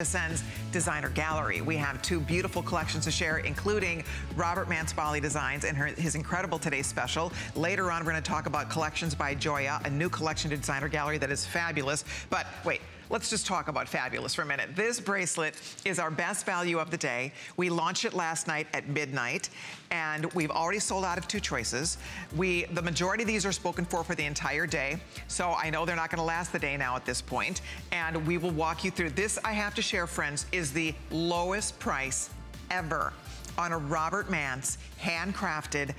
HSN's Designer Gallery. We have two beautiful collections to share, including Robert Manse Designs and his incredible Today's Special. Later on, we're going to talk about collections by Joya, a new collection to Designer Gallery that is fabulous. But wait, let's just talk about fabulous for a minute. This bracelet is our best value of the day. We launched it last night at midnight, and we've already sold out of two choices. The majority of these are spoken for the entire day, so I know they're not gonna last the day now at this point, and we will walk you through. This, I have to share, friends, is the lowest price ever on a Robert Manse handcrafted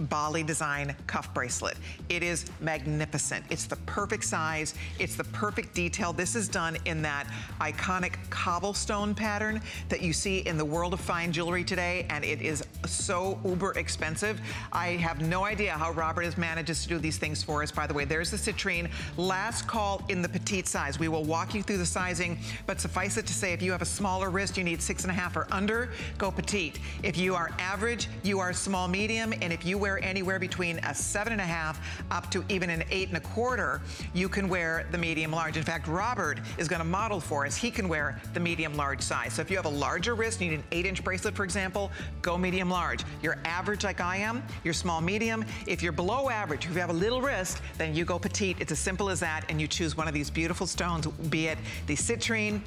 Bali design cuff bracelet. It is magnificent. It's the perfect size. It's the perfect detail. This is done in that iconic cobblestone pattern that you see in the world of fine jewelry today, and it is so uber expensive. I have no idea how Robert manages to do these things for us. By the way, there's the citrine. Last call in the petite size. We will walk you through the sizing, but suffice it to say, if you have a smaller wrist, you need 6.5 or under, go petite. If you are average, you are small medium, and if you wear anywhere between a 7.5 up to even an 8.25, you can wear the medium large. In fact, Robert is gonna model for us. He can wear the medium large size. So if you have a larger wrist, you need an 8-inch bracelet, for example, go medium large. You're average like I am, you're small medium. If you're below average, if you have a little wrist, then you go petite. It's as simple as that, and you choose one of these beautiful stones, be it the citrine,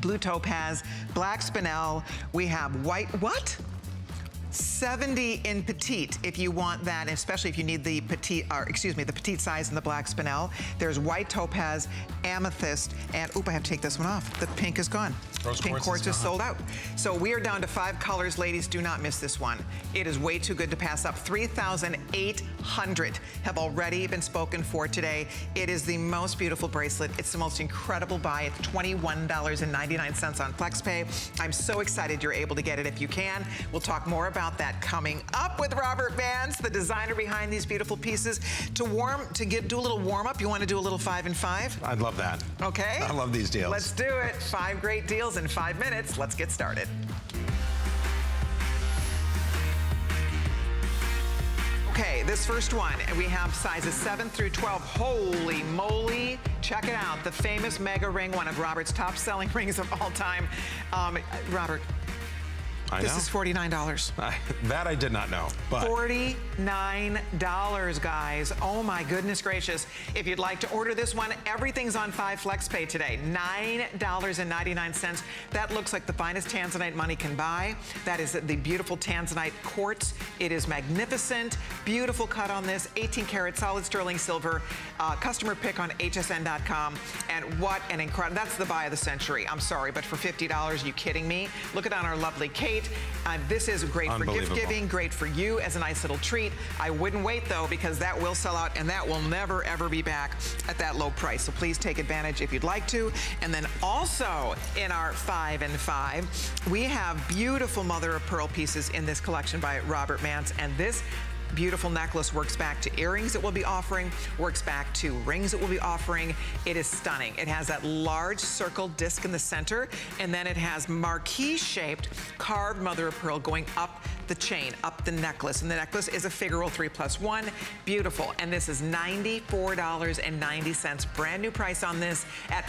blue topaz, black spinel. We have white, what? 70 in petite if you want that, especially if you need the petite, or excuse me, the petite size in the black spinel. There's white topaz, amethyst, and oop, I have to take this one off. The pink is gone. Pink quartz is sold out. So we are down to 5 colors, ladies. Do not miss this one. It is way too good to pass up. 3,800 have already been spoken for today. It is the most beautiful bracelet. It's the most incredible buy. It's $21.99 on FlexPay. I'm so excited you're able to get it if you can. We'll talk more about that coming up with Robert Manse, the designer behind these beautiful pieces. To do a little warm up, you want to do a little 5 and 5? I'd love that. Okay. I love these deals. Let's do it. 5 great deals in 5 minutes. Let's get started. Okay, this first one, we have sizes 7 through 12. Holy moly, check it out. The famous mega ring, one of Robert's top-selling rings of all time. Robert, this is $49. That I did not know. But $49, guys. Oh, my goodness gracious. If you'd like to order this one, everything's on 5 FlexPay today. $9.99. That looks like the finest Tanzanite money can buy. That is the beautiful Tanzanite quartz. It is magnificent. Beautiful cut on this. 18 karat solid sterling silver. Customer pick on hsn.com. And what an incredible, that's the buy of the century. I'm sorry, but for $50, are you kidding me? Look at on our lovely Kate. This is great for gift giving, great for you as a nice little treat. I wouldn't wait though, because that will sell out and that will never ever be back at that low price. So please take advantage if you'd like to. And then also in our 5 and 5, we have beautiful mother of pearl pieces in this collection by Robert Manse, and this beautiful necklace works back to earrings that we'll be offering, works back to rings that we'll be offering. It is stunning. It has that large circle disc in the center, and then it has marquise-shaped carved mother of pearl going up the chain, up the necklace, and the necklace is a figural 3+1. Beautiful. And this is $94.90. Brand new price on this at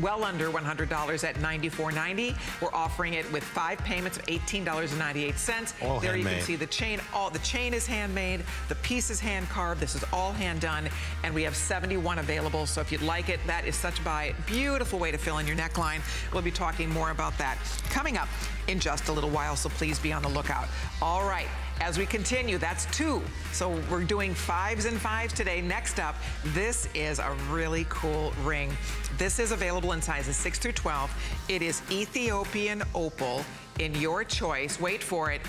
well under $100 at $94.90. We're offering it with 5 payments of $18.98. There handmade. You can see the chain. All the chain is handmade. The piece is hand carved. This is all hand done, and we have 71 available. So if you'd like it, that is such a buy. Beautiful way to fill in your neckline. We'll be talking more about that coming up in just a little while, so please be on the lookout. All right, as we continue, that's 2. So we're doing 5s and 5s today. Next up, this is a really cool ring. This is available in sizes 6 through 12. It is Ethiopian Opal in your choice. Wait for it.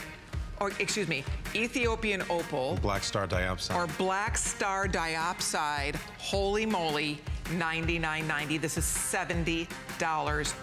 Or excuse me, Ethiopian Opal. Black Star Diopside. Or Black Star Diopside. Holy moly. $99.90. This is $70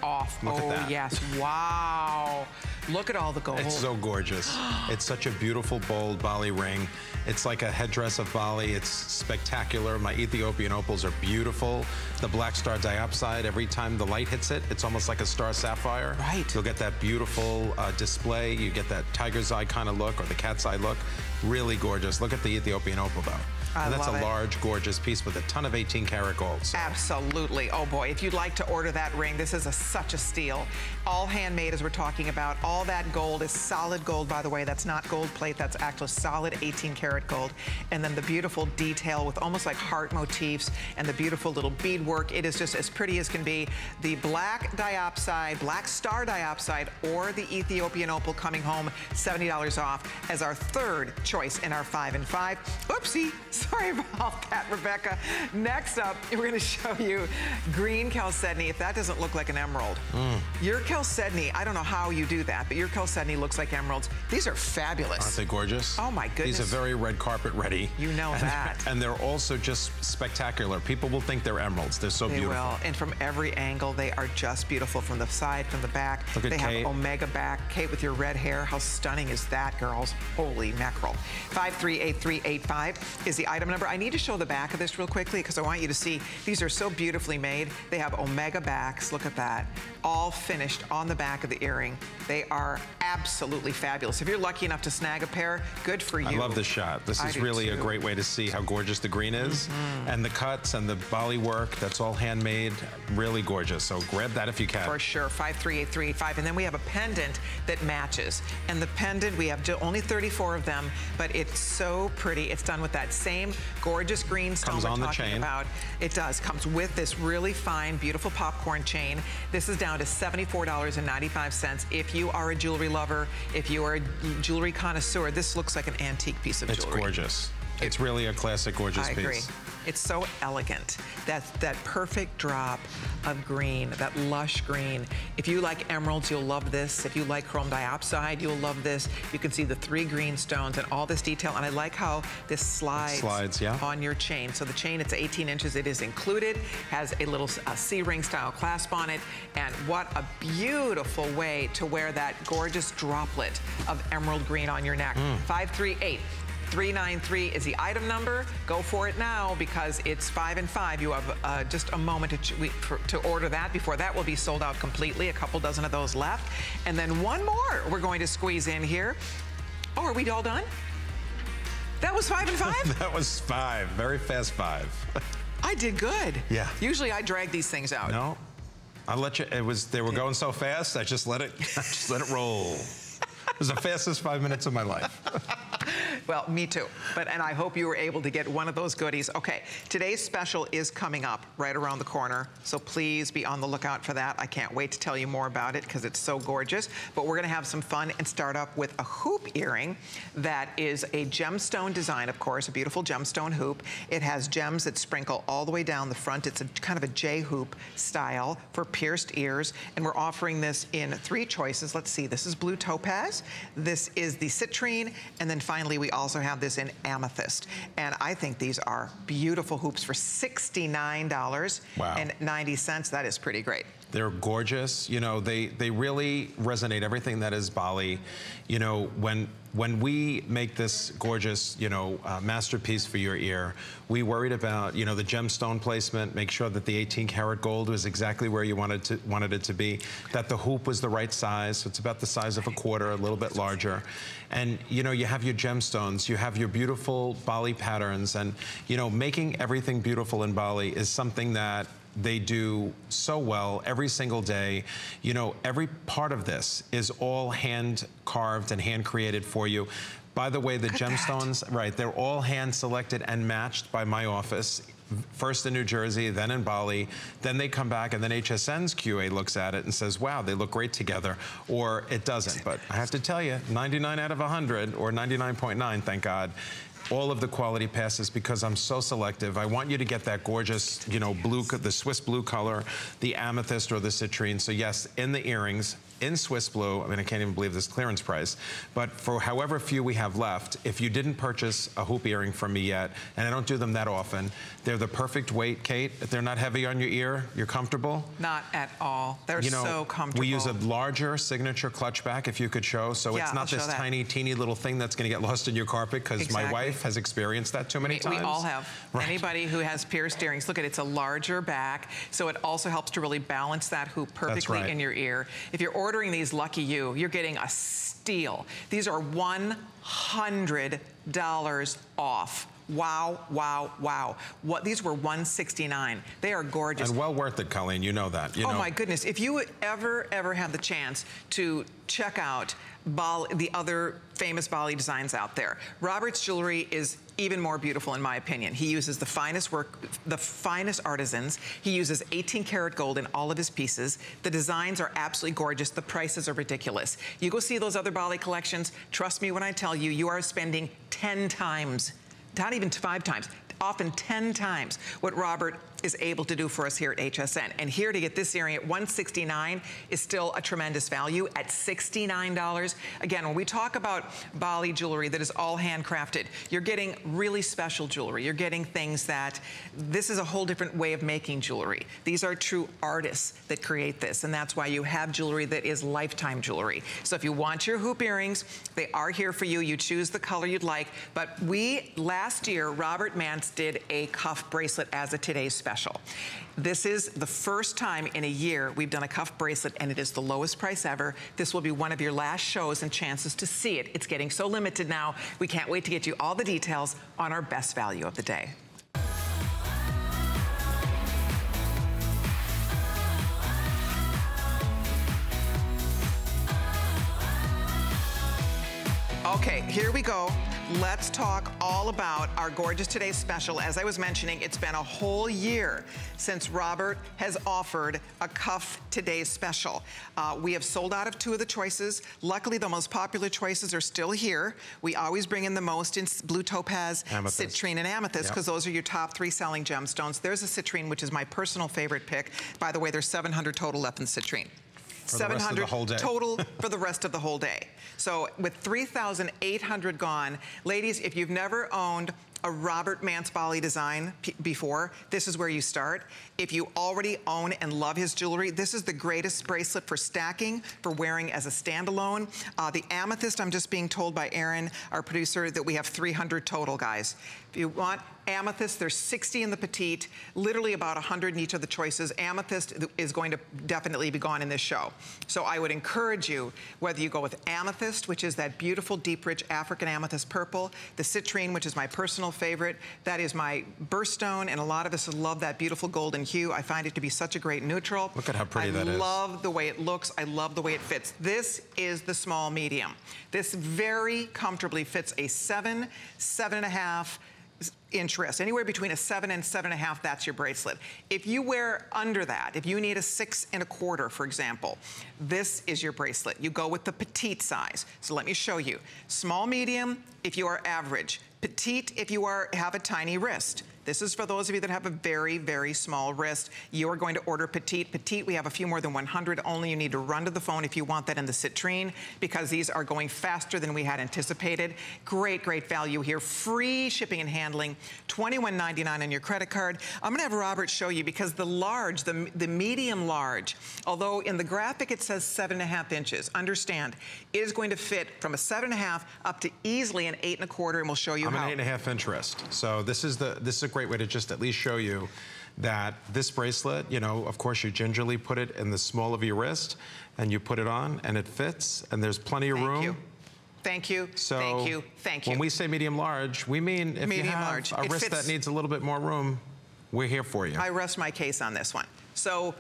off. Look at that. Yes. Wow. Look at all the gold. It's so gorgeous. It's such a beautiful, bold Bali ring. It's like a headdress of Bali. It's spectacular. My Ethiopian opals are beautiful. The Black Star Diopside, every time the light hits it, it's almost like a star sapphire. Right. You'll get that beautiful display. You get that tiger's eye kind of look or the cat's eye look. Really gorgeous. Look at the Ethiopian opal, though. And that's a large, gorgeous piece with a ton of 18 karat gold. So. Absolutely. Oh boy, if you'd like to order that ring, this is such a steal. All handmade, as we're talking about. All that gold is solid gold, by the way. That's not gold plate, that's actually solid 18 karat gold. And then the beautiful detail with almost like heart motifs and the beautiful little beadwork. It is just as pretty as can be. The black diopside, black star diopside, or the Ethiopian opal coming home, $70 off as our third choice in our 5 and 5. Oopsie. Sorry about that, Rebecca. Next up, we're going to show you green chalcedony. If that doesn't look like an emerald, your chalcedony, I don't know how you do that, but your chalcedony looks like emeralds. These are fabulous. Aren't they gorgeous? Oh, my goodness. These are very red carpet ready. You know that. And they're also just spectacular. People will think they're emeralds. They're so beautiful. They will. And from every angle, they are just beautiful. From the side, from the back. Look at Kate. They have omega back. Kate, with your red hair. How stunning is that, girls? Holy mackerel. 538385 is the item number. I need to show the back of this real quickly because I want you to see these are so beautifully made. They have omega backs. Look at that. All finished on the back of the earring. They are absolutely fabulous. If you're lucky enough to snag a pair, good for you. I love this shot. This is really a great way to see how gorgeous the green is. And the cuts and the Bali work, that's all handmade. Really gorgeous. So grab that if you can. For sure. 538385. And then we have a pendant that matches. And the pendant, we have only 34 of them, but it's so pretty. It's done with that same gorgeous green stone we're talking about. It does. Comes with this really fine, beautiful popcorn chain. This is down to $74.95. If you are a jewelry lover, if you are a jewelry connoisseur, this looks like an antique piece of jewelry. It's gorgeous. It's really a classic, gorgeous piece. I agree. It's so elegant. That perfect drop of green, that lush green. If you like emeralds, you'll love this. If you like chrome diopside, you'll love this. You can see the three green stones and all this detail. And I like how this slides yeah. on your chain. So the chain, it's 18 inches. It is included. Has a little C-ring style clasp on it. And what a beautiful way to wear that gorgeous droplet of emerald green on your neck. 538393 is the item number. Go for it now because it's 5 and 5. You have just a moment to order that before that will be sold out completely. A couple dozen of those left. And then one more we're going to squeeze in here. Oh, are we all done? That was 5 and 5? That was 5. Very fast 5. I did good. Yeah. Usually I drag these things out. No. I let you, they were going so fast, I just let it roll. It was the fastest 5 minutes of my life. Well, me too. And I hope you were able to get one of those goodies. Okay, today's special is coming up right around the corner, so please be on the lookout for that. I can't wait to tell you more about it because it's so gorgeous. But we're going to have some fun and start up with a hoop earring that is a gemstone design, of course, a beautiful gemstone hoop. It has gems that sprinkle all the way down the front. It's a kind of a J-hoop style for pierced ears, and we're offering this in 3 choices. Let's see. This is blue topaz. This is the citrine, and then finally, we also have this in amethyst. And I think these are beautiful hoops for $69.90. Wow. That is pretty great. They're gorgeous. You know, they really resonate. Everything that is Bali. You know, when we make this gorgeous, you know, masterpiece for your ear, we worried about, you know, the gemstone placement, make sure that the 18 karat gold was exactly where you wanted it to be, that the hoop was the right size, so it's about the size of a quarter, a little bit larger. And, you know, you have your gemstones, you have your beautiful Bali patterns, and, you know, making everything beautiful in Bali is something that they do so well every single day. You know, every part of this is all hand carved and hand created for you. By the way, the gemstones, right, they're all hand selected and matched by my office. First in New Jersey, then in Bali, then they come back and then HSN's QA looks at it and says, wow, they look great together, or it doesn't. But I have to tell you, 99 out of 100, or 99.9, thank God, all of the quality passes because I'm so selective. I want you to get that gorgeous, you know, blue, the Swiss blue color, the amethyst or the citrine. So yes, in the earrings, in Swiss blue, I mean, I can't even believe this clearance price, but for however few we have left, if you didn't purchase a hoop earring from me yet, and I don't do them that often, they're the perfect weight, Kate. If they're not heavy on your ear, you're comfortable? Not at all. They're so comfortable. We use a larger signature clutch back, if you could show, so it's not this tiny, teeny little thing that's gonna get lost in your carpet, because my wife has experienced that too many times. We all have. Right. Anybody who has pierced earrings, look at it, it's a larger back, so it also helps to really balance that hoop perfectly in your ear. If you're ordering these, lucky you, you're getting a steal. These are $100 off. Wow, wow, wow. What, these were $169. They are gorgeous. And well worth it, Colleen, you know that. You know. My goodness. If you ever, ever have the chance to check out Bali, the other famous Bali designs out there, Robert's jewelry is even more beautiful in my opinion. He uses the finest work, the finest artisans. He uses 18 karat gold in all of his pieces. The designs are absolutely gorgeous. The prices are ridiculous. You go see those other Bali collections, trust me when I tell you, you are spending 10 times, not even 5 times, often 10 times what Robert is able to do for us here at HSN. And here to get this earring at $169 is still a tremendous value at $69. Again, when we talk about Bali jewelry that is all handcrafted, you're getting really special jewelry. You're getting things that, this is a whole different way of making jewelry. These are true artists that create this, and that's why you have jewelry that is lifetime jewelry. So if you want your hoop earrings, they are here for you. You choose the color you'd like, but we, last year, Robert Manse did a cuff bracelet as a today's special. This is the first time in a year we've done a cuff bracelet, and it is the lowest price ever. This will be one of your last shows and chances to see it. It's getting so limited now. We can't wait to get you all the details on our best value of the day. Okay, here we go. Let's talk all about our gorgeous today's special. As I was mentioning, it's been a whole year since Robert has offered a cuff today's special. We have sold out of 2 of the choices. Luckily, the most popular choices are still here. We always bring in the most in blue topaz, amethyst, citrine, and amethyst, because those are your top 3 selling gemstones. There's a citrine, which is my personal favorite pick. By the way, there's 700 total left in citrine. 700 total for the rest of the whole day. So with 3,800 gone, ladies, if you've never owned a Robert Manse Bali design before, this is where you start. If you already own and love his jewelry, this is the greatest bracelet for stacking, for wearing as a standalone. The amethyst, I'm just being told by Aaron, our producer, that we have 300 total, guys. If you want amethyst, there's 60 in the petite, literally about 100 in each of the choices. Amethyst is going to definitely be gone in this show. So I would encourage you, whether you go with amethyst, which is that beautiful, deep, rich African amethyst purple, the citrine, which is my personal favorite. That is my birthstone, and a lot of us love that beautiful golden hue. I find it to be such a great neutral. Look at how pretty that is. I love the way it looks. I love the way it fits. This is the small medium. This very comfortably fits a 7, 7.5 inch wrist. Anywhere between a 7 and 7.5, that's your bracelet. If you wear under that, if you need a 6.25, for example, this is your bracelet. You go with the petite size. So let me show you. Small, medium, if you are average. Petite, if you have a tiny wrist. This is for those of you that have a very, very small wrist. You are going to order petite. Petite, we have a few more than 100 only. You need to run to the phone if you want that in the citrine, because these are going faster than we had anticipated. Great, great value here. Free shipping and handling. $21.99 on your credit card. I'm going to have Robert show you, because the large, the medium large, although in the graphic it says 7.5 inches, understand, it is going to fit from a 7.5 up to easily an 8.25, and we'll show you how. I'm an 8.5 inch wrist. So this is a great way to just at least show you that this bracelet, you know, of course you gingerly put it in the small of your wrist and you put it on and it fits, and there's plenty of room. Thank you. When we say medium large, we mean if you have a wrist that needs a little bit more room, we're here for you. I rest my case on this one. So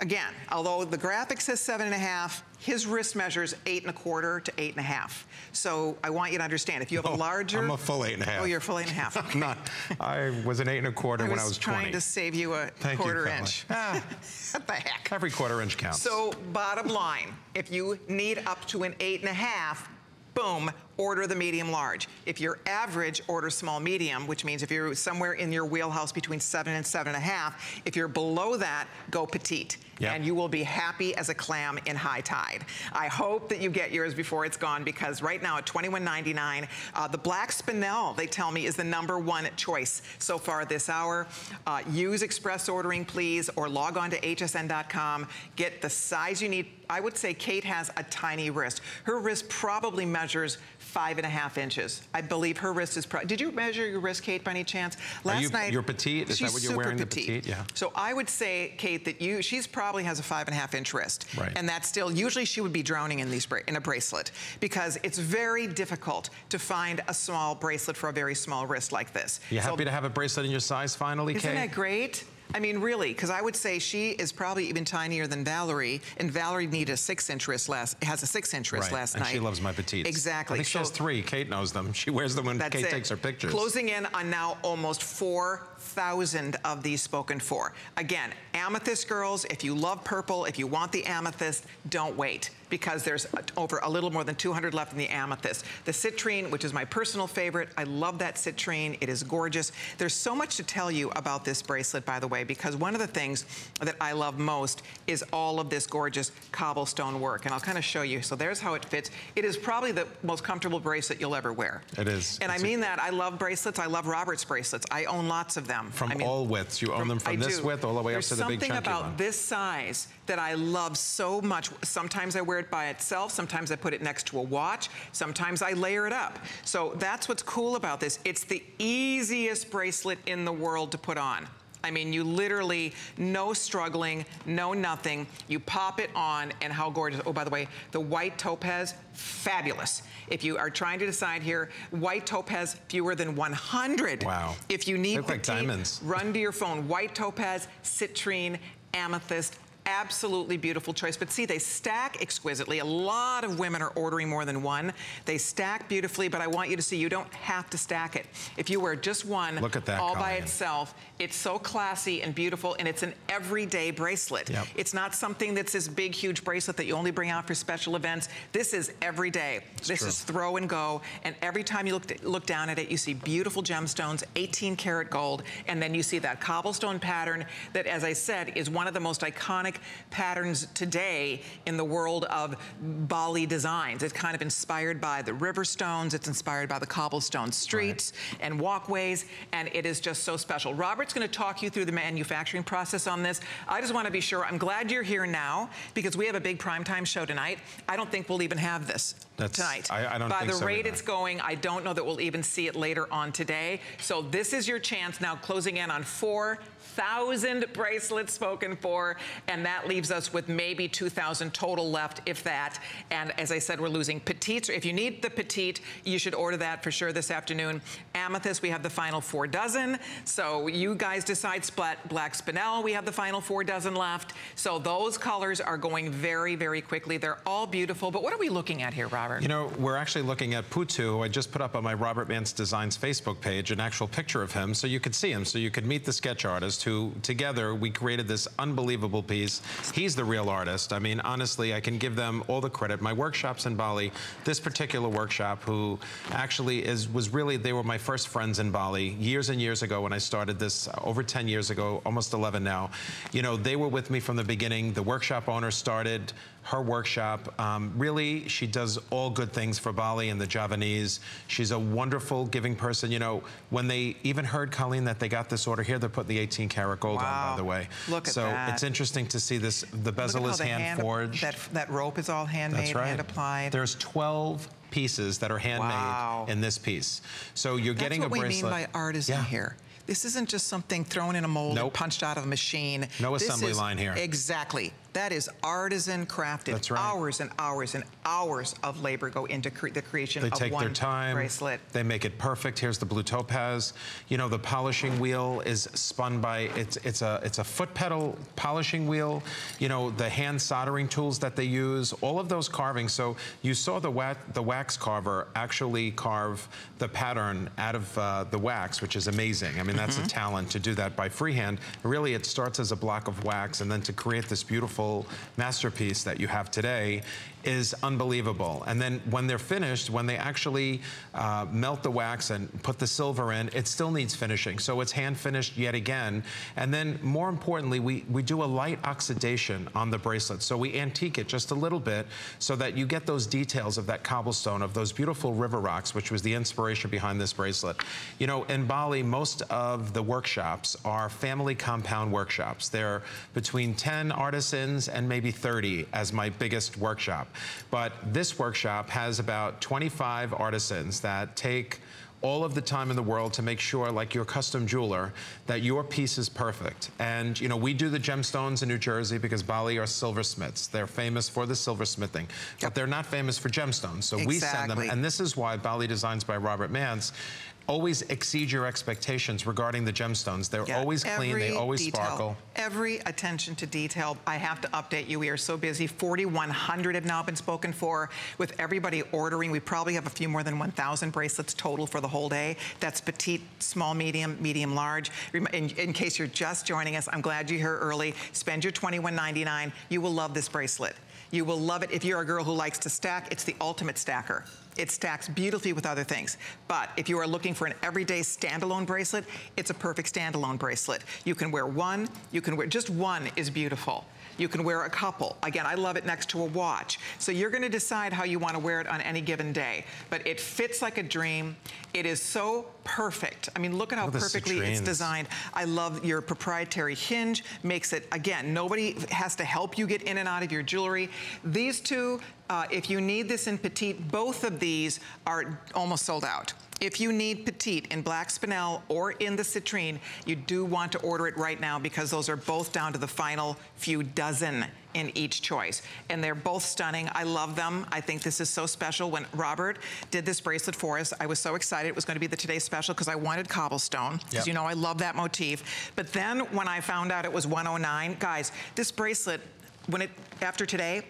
again, although the graphic says 7.5, his wrist measures 8.25 to 8.5. So I want you to understand, if you have a larger... I'm a full 8.5. Oh, you're a full 8.5. Okay. I'm not. I was an 8.25 when I was 20. I was trying to save you a quarter inch. Ah. What the heck? Every quarter inch counts. So bottom line, if you need up to an 8.5, boom, order the medium large. If you're average, order small medium, which means if you're somewhere in your wheelhouse between 7 and 7.5, if you're below that, go petite. Yep. And you will be happy as a clam in high tide. I hope that you get yours before it's gone, because right now at $21.99, the black spinel, they tell me, is the #1 choice so far this hour. Use express ordering, please, or log on to hsn.com. Get the size you need I would say Kate has a tiny wrist. Her wrist probably measures 5.5 inches. I believe her wrist is probably... Did you measure your wrist, Kate, by any chance? Last night... You're petite? Is that what you're wearing, the petite? Yeah. So I would say, Kate, that you... She's probably has a 5.5 inch wrist. Right. And that's still... Usually she would be drowning in, a bracelet because it's very difficult to find a small bracelet for a very small wrist like this. You happy to have a bracelet in your size finally, Kate? Isn't that great? I mean, really, because I would say she is probably even tinier than Valerie, and Valerie needed a 6 inch wrist last night. And she loves my petites. Exactly. I think she has 3. Kate knows them. She wears them when Kate takes her pictures. Closing in on now almost 4,000 of these spoken for. Again, amethyst girls, if you love purple, if you want the amethyst, don't wait, because there's over a little more than 200 left in the amethyst. The citrine, which is my personal favorite, I love that citrine, it is gorgeous. There's so much to tell you about this bracelet, by the way, because one of the things that I love most is all of this gorgeous cobblestone work, and I'll kind of show you. So there's how it fits. It is probably the most comfortable bracelet you'll ever wear. It is. And it's I mean that. I love bracelets. I love Robert's bracelets. I own lots of them. All widths. You own them from this width all the way up to the big chunky one. There's something about this size that I love so much. Sometimes I wear it by itself. Sometimes I put it next to a watch. Sometimes I layer it up. So that's what's cool about this. It's the easiest bracelet in the world to put on. I mean, you literally, no struggling, no nothing. You pop it on, and how gorgeous. Oh, by the way, the white topaz, fabulous. If you are trying to decide here, white topaz, fewer than 100. Wow. If you need petite, diamonds, run to your phone. White topaz, citrine, amethyst. Absolutely beautiful choice. But see, they stack exquisitely. A lot of women are ordering more than one. They stack beautifully, but I want you to see you don't have to stack it. If you wear just one by itself, it's so classy and beautiful, and it's an everyday bracelet. Yep. It's not something that's this big, huge bracelet that you only bring out for special events. This is every day. This is throw and go, and every time you look down at it, you see beautiful gemstones, 18 karat gold, and then you see that cobblestone pattern that, as I said, is one of the most iconic patterns today in the world of Bali designs. It's kind of inspired by the river stones. It's inspired by the cobblestone streets and walkways, and it is just so special. Robert's going to talk you through the manufacturing process on this. I just want to be sure. I'm glad you're here now because we have a big primetime show tonight. I don't think we'll even have this tonight. By the rate it's going, I don't know that we'll even see it later on today. So this is your chance now, closing in on 4,000 bracelets spoken for, and that leaves us with maybe 2,000 total left, if that. And as I said, we're losing petites. If you need the petite, you should order that for sure this afternoon. Amethyst, we have the final 4 dozen. So you guys decide. Black Spinel, we have the final 4 dozen left. So those colors are going very, very quickly. They're all beautiful. But what are we looking at here, Robert? You know, we're actually looking at Putu, who I just put up on my Robert Manse Designs Facebook page, an actual picture of him so you could see him, so you could meet the sketch artist who, together, we created this unbelievable piece. He's the real artist. I mean, honestly, I can give them all the credit. My workshops in Bali, this particular workshop, who actually was really, they were my first friends in Bali years and years ago when I started this, over 10 years ago, almost 11 now. You know, they were with me from the beginning. The workshop owner started her workshop. Really, she does all good things for Bali and the Javanese. She's a wonderful giving person. You know, when they even heard, Colleen, that they got this order here, they're putting the 18 karat gold on, by the way. Look at that. So it's interesting to see this. The bezel is hand forged. That rope is all handmade, hand applied. There's 12 pieces that are handmade in this piece. So you're getting a bracelet. That's what we mean by artisan here. This isn't just something thrown in a mold or punched out of a machine. No assembly line here. Exactly. That is artisan crafted. That's right. Hours and hours and hours of labor go into the creation of one bracelet. They take their time. They make it perfect. Here's the blue topaz. You know, the polishing wheel is spun by, it's a foot pedal polishing wheel. You know, the hand soldering tools that they use, all of those carvings. So you saw the wax carver actually carve the pattern out of the wax, which is amazing. I mean, that's a talent to do that by freehand. Really, it starts as a block of wax, and then to create this beautiful masterpiece that you have today is unbelievable. And then when they're finished, when they actually melt the wax and put the silver in, it still needs finishing. So it's hand finished yet again. And then more importantly, we do a light oxidation on the bracelet. So we antique it just a little bit so that you get those details of that cobblestone, of those beautiful river rocks, which was the inspiration behind this bracelet. You know, in Bali, most of the workshops are family compound workshops. They're between 10 artisans sessions and maybe 30 as my biggest workshop. But this workshop has about 25 artisans that take all of the time in the world to make sure, like your custom jeweler, that your piece is perfect. And, you know, we do the gemstones in New Jersey because Bali are silversmiths. They're famous for the silversmithing, but they're not famous for gemstones. So we send them, and this is why Bali Designs by Robert Manse always exceed your expectations regarding the gemstones. They're always clean, they always sparkle. Every attention to detail. I have to update you, we are so busy. 4,100 have now been spoken for with everybody ordering. We probably have a few more than 1,000 bracelets total for the whole day. That's petite, small, medium, medium, large. In case you're just joining us, I'm glad you're here early. Spend your $21.99. You will love this bracelet. You will love it. If you're a girl who likes to stack, it's the ultimate stacker. It stacks beautifully with other things. But if you are looking for an everyday standalone bracelet, it's a perfect standalone bracelet. You can wear one, you can wear, just one is beautiful. You can wear a couple. Again, I love it next to a watch. So you're gonna decide how you wanna wear it on any given day. But it fits like a dream. It is so perfect. I mean, look at how perfectly it's designed. I love your proprietary hinge. Makes it, again, nobody has to help you get in and out of your jewelry. These two, if you need this in petite, both of these are almost sold out. If you need petite in black spinel or in the citrine, you do want to order it right now because those are both down to the final few dozen in each choice. And they're both stunning. I love them. I think this is so special. When Robert did this bracelet for us, I was so excited it was going to be the Today Special because I wanted cobblestone. Because you know I love that motif. But then when I found out it was $109, guys, this bracelet, when it after today,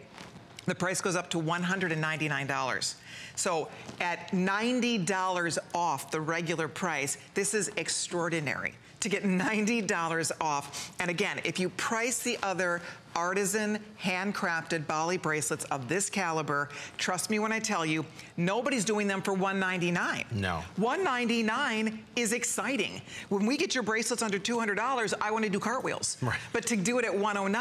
the price goes up to $199. So at $90 off the regular price, this is extraordinary to get $90 off. And again, if you price the other artisan handcrafted Bali bracelets of this caliber, trust me when I tell you, nobody's doing them for $199. No. $199 is exciting. When we get your bracelets under $200, I want to do cartwheels. Right. But to do it at $109,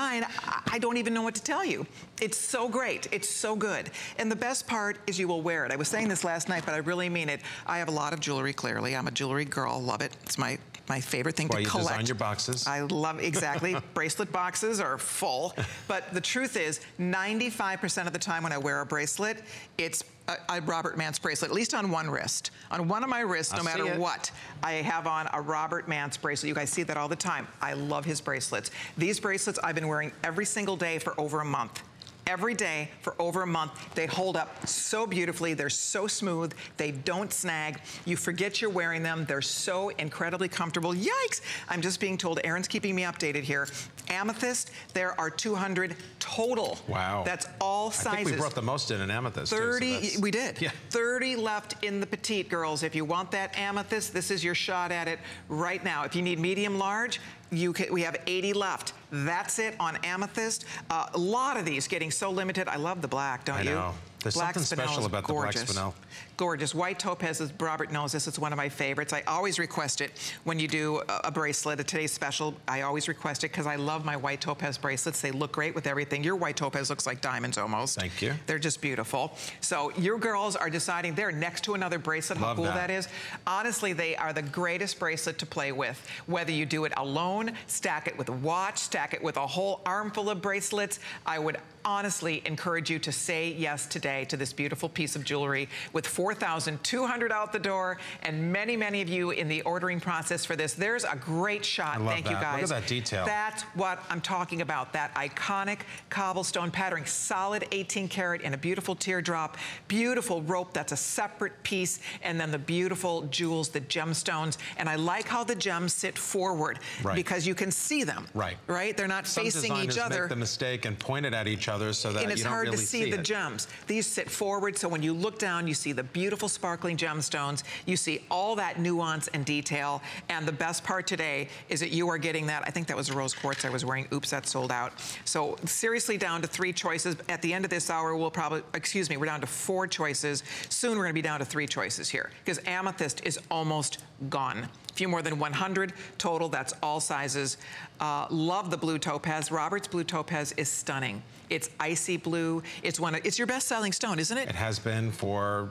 I don't even know what to tell you. It's so great. It's so good. And the best part is you will wear it. I was saying this last night, but I really mean it. I have a lot of jewelry, clearly. I'm a jewelry girl. Love it. It's my favorite thing to collect. You design your boxes. I love, exactly. Bracelet boxes are full. But the truth is, 95% of the time when I wear a bracelet, it's a Robert Manse bracelet, at least on one wrist. On one of my wrists, no matter what, I have on a Robert Manse bracelet. You guys see that all the time. I love his bracelets. These bracelets I've been wearing every single day for over a month. Every day for over a month. They hold up so beautifully. They're so smooth. They don't snag. You forget you're wearing them. They're so incredibly comfortable. Yikes! I'm just being told Erin's keeping me updated here. Amethyst, there are 200 total. Wow. That's all sizes. I think we brought the most in an amethyst. 30, too, so we did. Yeah. 30 left in the petite, girls. If you want that amethyst, this is your shot at it right now. If you need medium large, we have 80 left. That's it on amethyst. A lot of these getting so limited. I love the black, don't you? I know. There's something special about the black spinel. Gorgeous. White topaz, as Robert knows this, it's one of my favorites. I always request it when you do a bracelet, a Today's Special. I always request it because I love my white topaz bracelets. They look great with everything. Your white topaz looks like diamonds almost. Thank you. They're just beautiful. So your girls are deciding they're next to another bracelet. How cool that is. Honestly, they are the greatest bracelet to play with. Whether you do it alone, stack it with a watch, stack it with a whole armful of bracelets, I would honestly encourage you to say yes today to this beautiful piece of jewelry with 4,200 out the door and many, many of you in the ordering process for this. There's a great shot. Thank you guys. Look at that detail. That's what I'm talking about. That iconic cobblestone pattern, solid 18 karat in a beautiful teardrop, beautiful rope. That's a separate piece. And then the beautiful jewels, the gemstones. And I like how the gems sit forward because you can see them. Right. Right? They're not facing each other. Some designers make the mistake and point it at each other so that you don't really see it. And it's hard to see the gems. These sit forward, so when you look down, you see the beautiful sparkling gemstones. You see all that nuance and detail. And the best part today is that you are getting that. I think that was rose quartz I was wearing. Oops, that sold out. So seriously, down to 3 choices. At the end of this hour, we'll probably, excuse me, we're down to 4 choices. Soon we're going to be down to 3 choices here because amethyst is almost gone. A few more than 100 total. That's all sizes. Love the blue topaz. Robert's blue topaz is stunning. It's icy blue. It's one of, it's your best-selling stone, isn't it? It has been for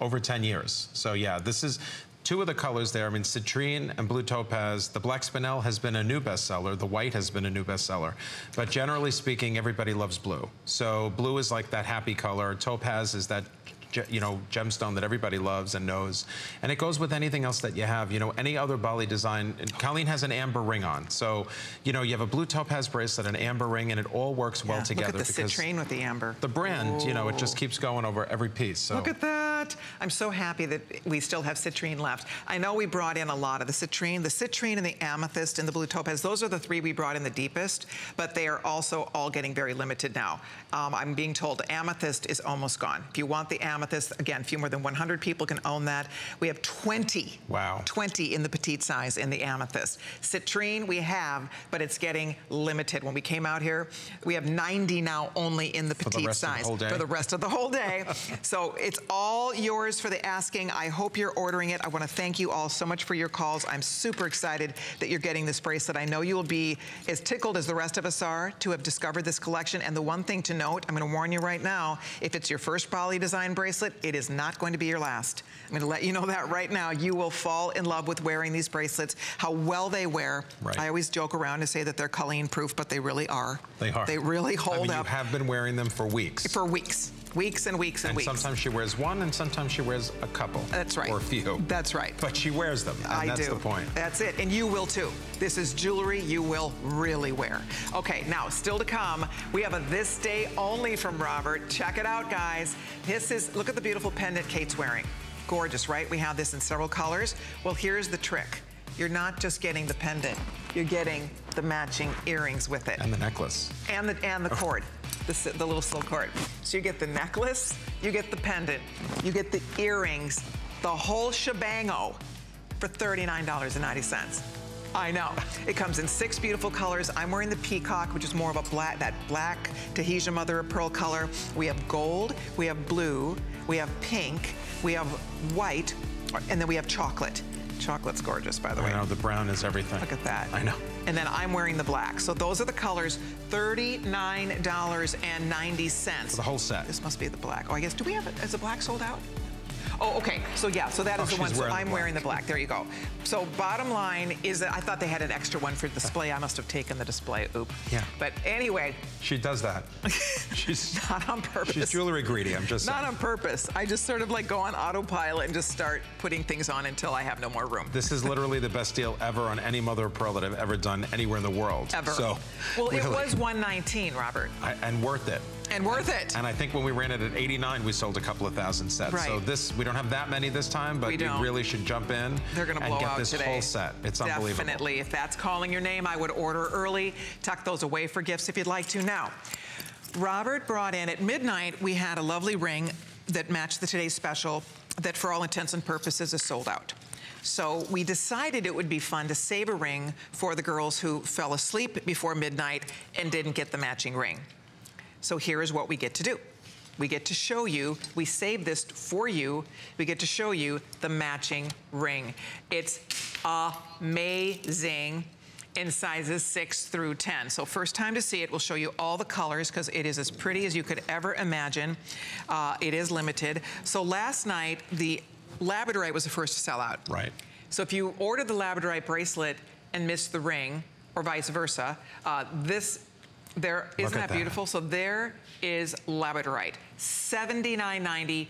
over 10 years. So yeah, this is Two of the colors there, I mean, citrine and blue topaz. The black spinel has been a new bestseller. The white has been a new bestseller. But generally speaking, everybody loves blue. So blue is like that happy color. Topaz is that, you know, gemstone that everybody loves and knows. And it goes with anything else that you have. You know, any other Bali design. Colleen has an amber ring on. So, you know, you have a blue topaz bracelet, an amber ring, and it all works well together. Look at the citrine with the amber. The brand, you know, it just keeps going over every piece. So. Look at that. I'm so happy that we still have citrine left. I know we brought in a lot of the citrine and the amethyst and the blue topaz. Those are the three we brought in the deepest, but they are also all getting very limited now. I'm being told amethyst is almost gone. If you want the amethyst, again, few more than 100 people can own that. We have 20. Wow. 20 in the petite size in the amethyst. Citrine we have, but it's getting limited. When we came out here, we have 90 now only in the petite size for the rest of the whole day. So it's all yours for the asking. I hope you're ordering it. I want to thank you all so much for your calls. I'm super excited that you're getting this bracelet. I know you will be as tickled as the rest of us are to have discovered this collection. And the one thing to note, I'm going to warn you right now, if it's your first Bali design bracelet, it is not going to be your last. I'm going to let you know that right now. You will fall in love with wearing these bracelets, how well they wear. Right. I always joke around to say that they're Colleen proof, but they really are. They are. They really hold up. You have been wearing them for weeks. For weeks. Weeks and weeks and weeks. And sometimes she wears one, and sometimes she wears a couple. That's right. Or a few. That's right. But she wears them, and that's the point. That's it, and you will too. This is jewelry you will really wear. Okay, now, still to come, we have a This Day Only from Robert. Check it out, guys. This is, look at the beautiful pendant Kate's wearing. Gorgeous, right? We have this in several colors. Well, here's the trick. You're not just getting the pendant. You're getting the matching earrings with it. And the necklace. And the cord. The little silk cord. So you get the necklace, you get the pendant, you get the earrings, the whole shebang-o for $39.90. I know. It comes in 6 beautiful colors. I'm wearing the peacock, which is more of a black, that black Tahitian mother of pearl color. We have gold, we have blue, we have pink, we have white, and then we have chocolate. Chocolate's gorgeous, by the way. I know, the brown is everything. Look at that. I know. And then I'm wearing the black. So those are the colors, $39.90. The whole set. This must be the black. Oh, I guess, do we have it? Is the black sold out? Oh, okay. So yeah, so that is the one. So I'm wearing the black. There you go. So bottom line is that I thought they had an extra one for display. I must have taken the display. Oop. Yeah. But anyway. She does that. She's not on purpose. She's jewelry greedy. I'm just not saying. On purpose. I just sort of like go on autopilot and just start putting things on until I have no more room. This is literally the best deal ever on any mother of pearl that I've ever done anywhere in the world. Ever. So. Well, really. It was $119, Robert. And worth it. And worth it. And I think when we ran it at $89, we sold a couple of thousand sets. Right. So this, we don't have that many this time, but you really should jump in. They're going to blow out this whole set. It's unbelievable. Definitely. If that's calling your name, I would order early. Tuck those away for gifts if you'd like to. Now, Robert brought in at midnight, we had a lovely ring that matched the today's special that for all intents and purposes is sold out. So we decided it would be fun to save a ring for the girls who fell asleep before midnight and didn't get the matching ring. So here is what we get to do. We get to show you, we saved this for you, we get to show you the matching ring. It's amazing in sizes 6 through 10. So first time to see it, we'll show you all the colors because it is as pretty as you could ever imagine. It is limited. So last night, the Labradorite was the first to sell out. Right. So if you ordered the Labradorite bracelet and missed the ring, or vice versa, isn't that beautiful? So there is Labradorite, $79.90,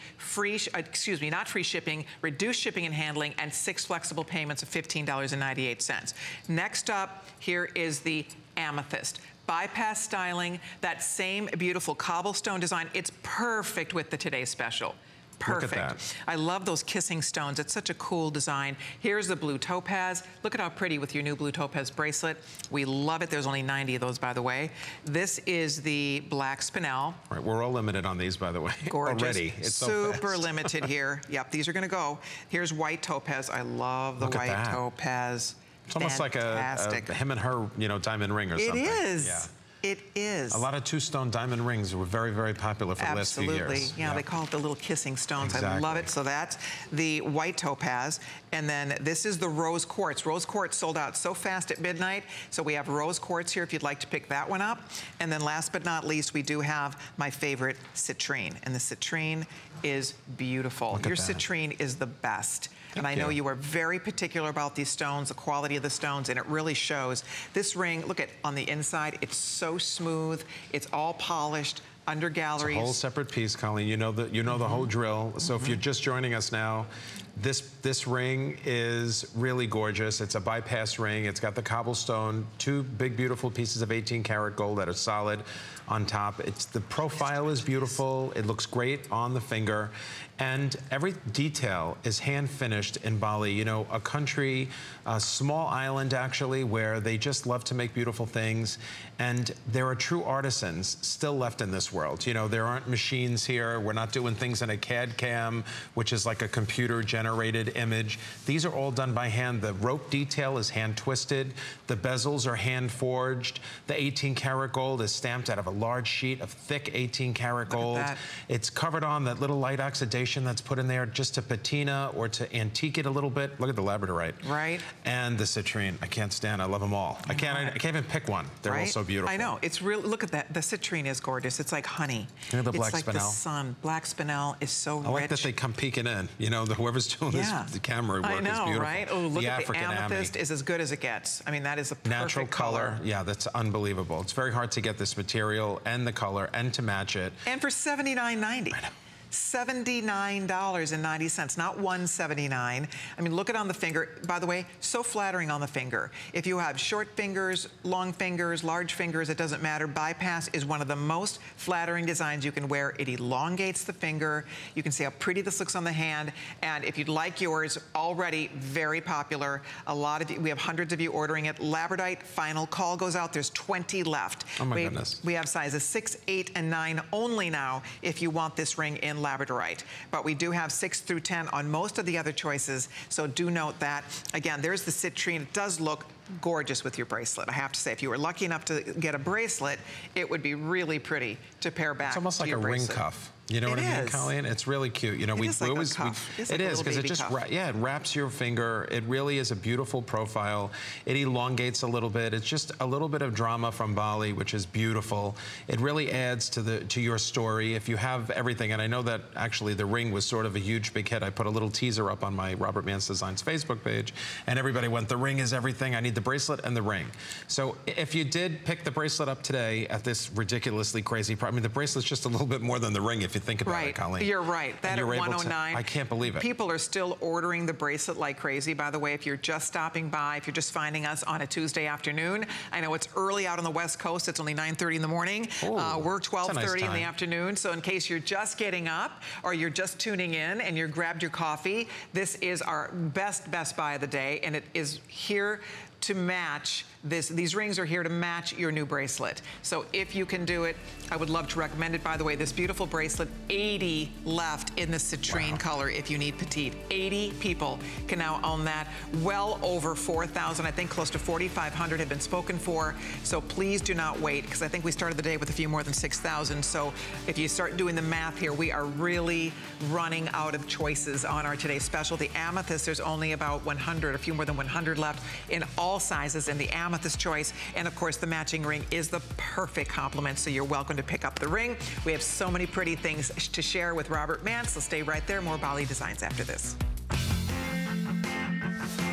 excuse me, not free shipping, reduced shipping and handling, and 6 flexible payments of $15.98. Next up, here is the amethyst. Bypass styling, that same beautiful cobblestone design. It's perfect with the today's special. Perfect. Look at that. I love those kissing stones. It's such a cool design. Here's the blue topaz. Look at how pretty with your new blue topaz bracelet. We love it. There's only 90 of those, by the way. This is the black spinel. Right. We're all limited on these, by the way. Gorgeous. Already. It's super so limited here. Yep. These are going to go. Here's white topaz. I love the white topaz. It's fantastic. Almost like a him and her, you know, diamond ring or something. It is. Yeah. It is. A lot of two-stone diamond rings were very, very popular for the last few years. Yeah, they call it the little kissing stones. Exactly. I love it. So that's the white topaz. And then this is the rose quartz. Rose quartz sold out so fast at midnight. So we have rose quartz here if you'd like to pick that one up. And then last but not least, we do have my favorite, citrine. And the citrine is beautiful. Look, your citrine is the best. Thank and I know you are very particular about these stones, the quality of the stones, and it really shows. This ring, look at on the inside, it's so smooth, it's all polished, under galleries. It's a whole separate piece, Colleen. You know the whole drill. So if you're just joining us now, this ring is really gorgeous. It's a bypass ring. It's got the cobblestone, two big beautiful pieces of 18 karat gold that are solid on top. It's the profile is beautiful. It looks great on the finger. And every detail is hand finished in Bali, you know, a country, a small island actually, where they just love to make beautiful things. And there are true artisans still left in this world. You know, there aren't machines here. We're not doing things in a CAD cam, which is like a computer generated image. These are all done by hand. The rope detail is hand twisted. The bezels are hand forged. The 18 karat gold is stamped out of a large sheet of thick 18 karat gold. It's covered on that little light oxidation that's put in there just to patina or to antique it a little bit. Look at the Labradorite. Right. And the citrine. I can't stand. I love them all. I can't even pick one. They're all so beautiful. I know. It's real. Look at that. The citrine is gorgeous. It's like honey. Look at the black spinel. It's like the sun. Black spinel is so rich. I like that they come peeking in. You know, whoever's doing this, the camera work is beautiful. Right? Oh, look at the amethyst is as good as it gets. I mean, that is a perfect natural color. Yeah, that's unbelievable. It's very hard to get this material and the color and to match it. And for $79.90. $79.90, not $179. I mean, look it on the finger. By the way, so flattering on the finger. If you have short fingers, long fingers, large fingers, it doesn't matter. Bypass is one of the most flattering designs you can wear. It elongates the finger. You can see how pretty this looks on the hand. And if you'd like yours, already very popular. A lot of you, we have hundreds of you ordering it. Labradorite final call goes out. There's 20 left. Oh my goodness. We have sizes 6, 8, and 9 only now if you want this ring in Labradorite, but we do have 6 through 10 on most of the other choices, so do note that. Again, there's the citrine. It does look gorgeous with your bracelet. I have to say, if you were lucky enough to get a bracelet, it would be really pretty to pair back. It's almost like a ring cuff. You know what I mean, Colleen? It's really cute. You know, we always, it is, because it just, yeah, it wraps your finger. It really is a beautiful profile. It elongates a little bit. It's just a little bit of drama from Bali, which is beautiful. It really adds to the your story. If you have everything, and I know that actually the ring was sort of a huge big hit. I put a little teaser up on my Robert Manse Designs Facebook page, and everybody went, the ring is everything. I need the bracelet and the ring. So if you did pick the bracelet up today at this ridiculously crazy price, I mean, the bracelet's just a little bit more than the ring if you think about it, Colleen. You're right. That at 109. I can't believe it. People are still ordering the bracelet like crazy. By the way, if you're just stopping by, if you're just finding us on a Tuesday afternoon, I know it's early out on the West Coast. It's only 9:30 in the morning. We're 12:30 in the afternoon. So in case you're just getting up or you're just tuning in and you grabbed your coffee, this is our best buy of the day, and it is here to match this. These rings are here to match your new bracelet. So if you can do it, I would love to recommend it. By the way, this beautiful bracelet, 80 left in the citrine color if you need petite. 80 people can now own that. Well over 4,000, I think close to 4,500 have been spoken for. So please do not wait, because I think we started the day with a few more than 6,000. So if you start doing the math here, we are really running out of choices on our today's special. The amethyst, there's only about 100, a few more than 100 left in all sizes in the amethyst choice, and of course the matching ring is the perfect complement, so you're welcome to pick up the ring. We have so many pretty things to share with Robert Manse, so stay right there. More Bali Designs after this.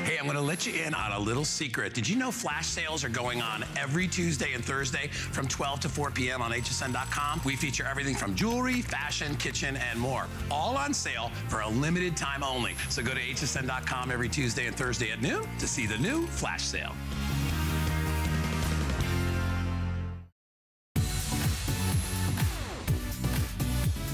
Hey, I'm gonna let you in on a little secret. Did you know flash sales are going on every Tuesday and Thursday from 12 to 4 p.m. on hsn.com? We feature everything from jewelry, fashion, kitchen, and more, all on sale for a limited time only. So go to hsn.com every Tuesday and Thursday at noon to see the new flash sale.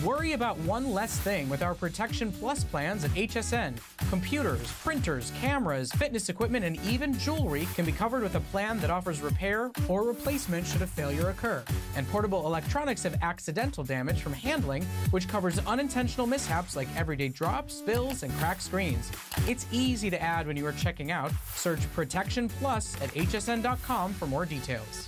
Worry about one less thing with our Protection Plus plans at HSN. Computers, printers, cameras, fitness equipment, and even jewelry can be covered with a plan that offers repair or replacement should a failure occur. And portable electronics have accidental damage from handling, which covers unintentional mishaps like everyday drops, spills, and cracked screens. It's easy to add when you are checking out. Search Protection Plus at hsn.com for more details.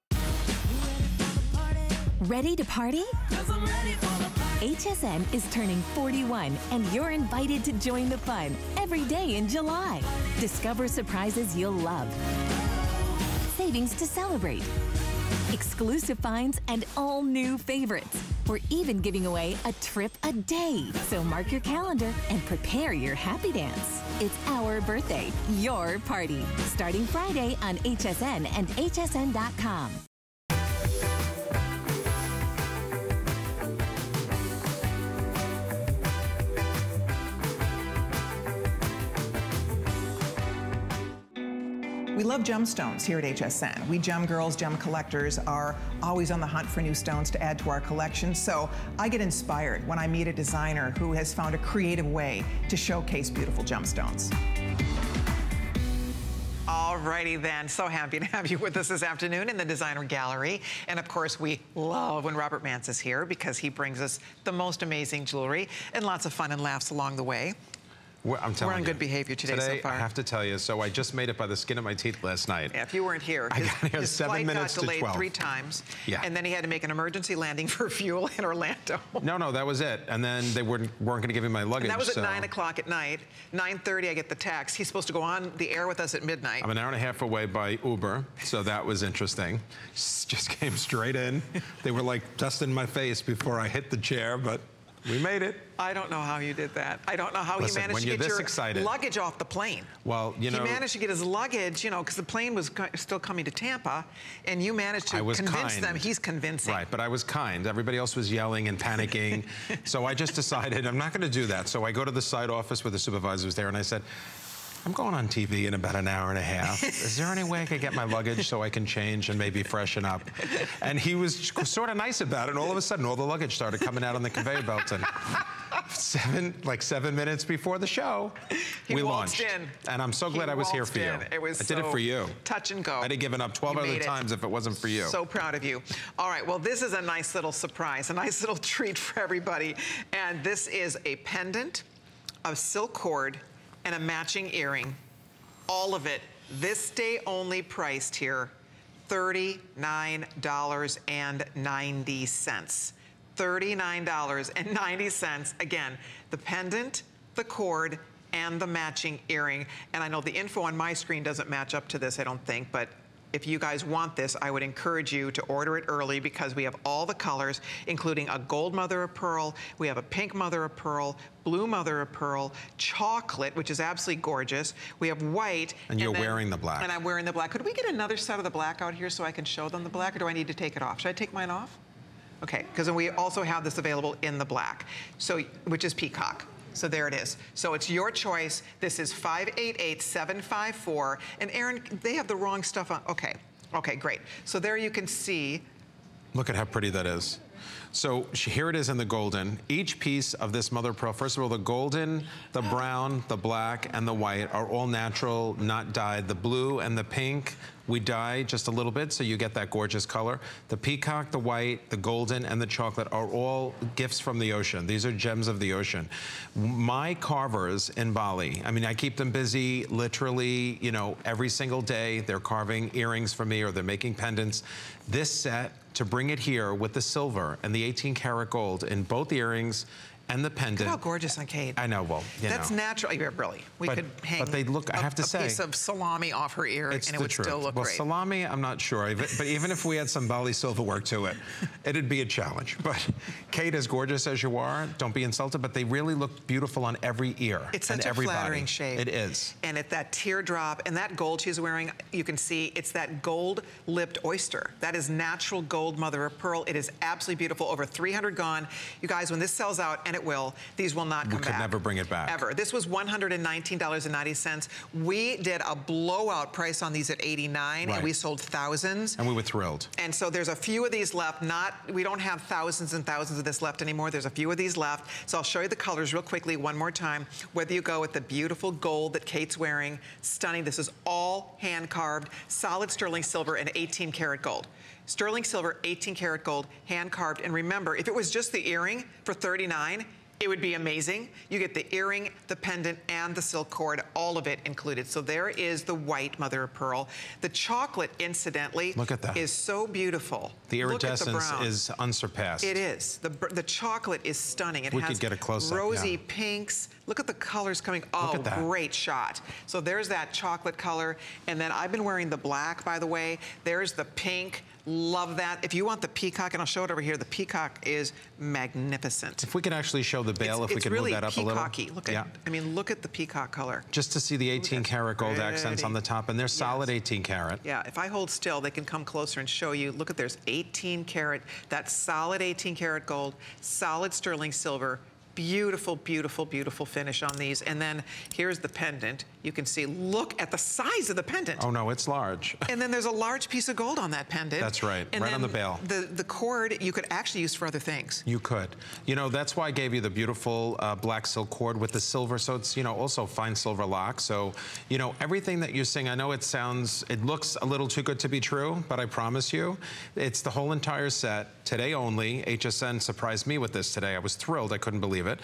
Ready to party? 'Cause I'm ready for the party. HSN is turning 41, and you're invited to join the fun every day in July. Discover surprises you'll love, savings to celebrate, exclusive finds, and all new favorites. We're even giving away a trip a day. So mark your calendar and prepare your happy dance. It's our birthday, your party. Starting Friday on HSN and hsn.com. We love gemstones here at HSN. We gem girls, gem collectors are always on the hunt for new stones to add to our collection. So I get inspired when I meet a designer who has found a creative way to showcase beautiful gemstones. Alrighty then, so happy to have you with us this afternoon in the Designer Gallery. And of course, we love when Robert Manse is here because he brings us the most amazing jewelry and lots of fun and laughs along the way. We're on good behavior today so far. I have to tell you, so I just made it by the skin of my teeth last night. Yeah, if you weren't here, I got here 7 minutes to 12. His flight got delayed 3 times, yeah. And then he had to make an emergency landing for fuel in Orlando. No, that was it. And then they weren't going to give him my luggage. And that was at 9 o'clock at night. 9:30, I get the text. He's supposed to go on the air with us at midnight. I'm an hour and a half away by Uber, so that was interesting. Just came straight in. They were like dusting my face before I hit the chair, but we made it. I don't know how you did that. I don't know how he managed to get your luggage off the plane. Well, you know, he managed to get his luggage, you know, because the plane was still coming to Tampa, and you managed to convince them. He's convincing. Right, but I was kind. Everybody else was yelling and panicking, so I just decided I'm not going to do that. So I go to the side office where the supervisor was there, and I said, I'm going on TV in about an hour and a half. Is there any way I could get my luggage so I can change and maybe freshen up? And he was sort of nice about it. And all of a sudden, all the luggage started coming out on the conveyor belt. And like 7 minutes before the show, we launched. And I'm so glad I was here for you. I did it for you. Touch and go. I'd have given up 12 other times if it wasn't for you. So proud of you. All right, well, this is a nice little surprise, a nice little treat for everybody. And this is a pendant of silk cord and a matching earring. All of it, this day only, priced here, $39.90. $39.90. Again, the pendant, the cord, and the matching earring. And I know the info on my screen doesn't match up to this, I don't think, but if you guys want this, I would encourage you to order it early because we have all the colors, including a gold mother of pearl, we have a pink mother of pearl, blue mother of pearl, chocolate, which is absolutely gorgeous. We have white. And you're wearing the black. And I'm wearing the black. Could we get another set of the black out here so I can show them the black, or do I need to take it off? Should I take mine off? Okay, because we also have this available in the black, so which is peacock. So there it is. So it's your choice. This is 588-754. And Aaron, they have the wrong stuff on. Okay. Okay, great. So there you can see. Look at how pretty that is. So here it is in the golden. Each piece of this mother of pearl, first of all, the golden, the brown, the black, and the white are all natural, not dyed. The blue and the pink, we dye just a little bit so you get that gorgeous color. The peacock, the white, the golden, and the chocolate are all gifts from the ocean. These are gems of the ocean. My carvers in Bali, I mean, I keep them busy literally, you know, every single day. They're carving earrings for me or they're making pendants. This set, to bring it here with the silver and the 18-karat gold in both earrings and the pendant. Look how gorgeous on Kate. I know, well, you know. That's natural. Yeah, really. But I have to say, a piece of salami off her ear and it would still look great. Well, salami, I'm not sure. But even if we had some Bali silver work to it, it'd be a challenge. But Kate, as gorgeous as you are, don't be insulted, but they really look beautiful on every ear. It's such a flattering shape. It is. And at that teardrop and that gold she's wearing, you can see it's that gold-lipped oyster. That is natural gold mother of pearl. It is absolutely beautiful. Over 300 gone. You guys, when this sells out, and it will. These will not come back. We could never bring it back. Ever. This was $119.90. We did a blowout price on these at $89, and we sold thousands. And we were thrilled. And so there's a few of these left. We don't have thousands and thousands of this left anymore. There's a few of these left. So I'll show you the colors real quickly one more time. Whether you go with the beautiful gold that Kate's wearing, stunning. This is all hand-carved, solid sterling silver and 18 karat gold. Sterling silver, 18 karat gold, hand-carved. And remember, if it was just the earring for $39, it would be amazing. You get the earring, the pendant, and the silk cord, all of it included. So there is the white mother of pearl. The chocolate, incidentally, look at that. Is so beautiful. The iridescence is unsurpassed. It is. The chocolate is stunning. It has rosy pinks. Look at the colors coming. Oh, great shot. So there's that chocolate color. And then I've been wearing the black, by the way. There's the pink. Love that. If you want the peacock, and I'll show it over here, the peacock is magnificent. If we could actually show the veil, if we could really move that up peacocky. A little. Look at, I mean, look at the peacock color. Just to see the 18 karat gold accents on the top, and they're solid 18 karat. Yeah, if I hold still, they can come closer and show you. Look at, there's 18 karat, that's solid 18 karat gold, solid sterling silver. Beautiful, beautiful, beautiful finish on these. And then here's the pendant. You can see, look at the size of the pendant. Oh no, it's large. And then there's a large piece of gold on that pendant. That's right, and right on the bail. The cord you could actually use for other things. You could. You know, that's why I gave you the beautiful black silk cord with the silver, so it's, you know, also fine silver lock. So, you know, everything that you sing, I know it sounds, it looks a little too good to be true, but I promise you, it's the whole entire set, today only. HSN surprised me with this today. I was thrilled, I couldn't believe it.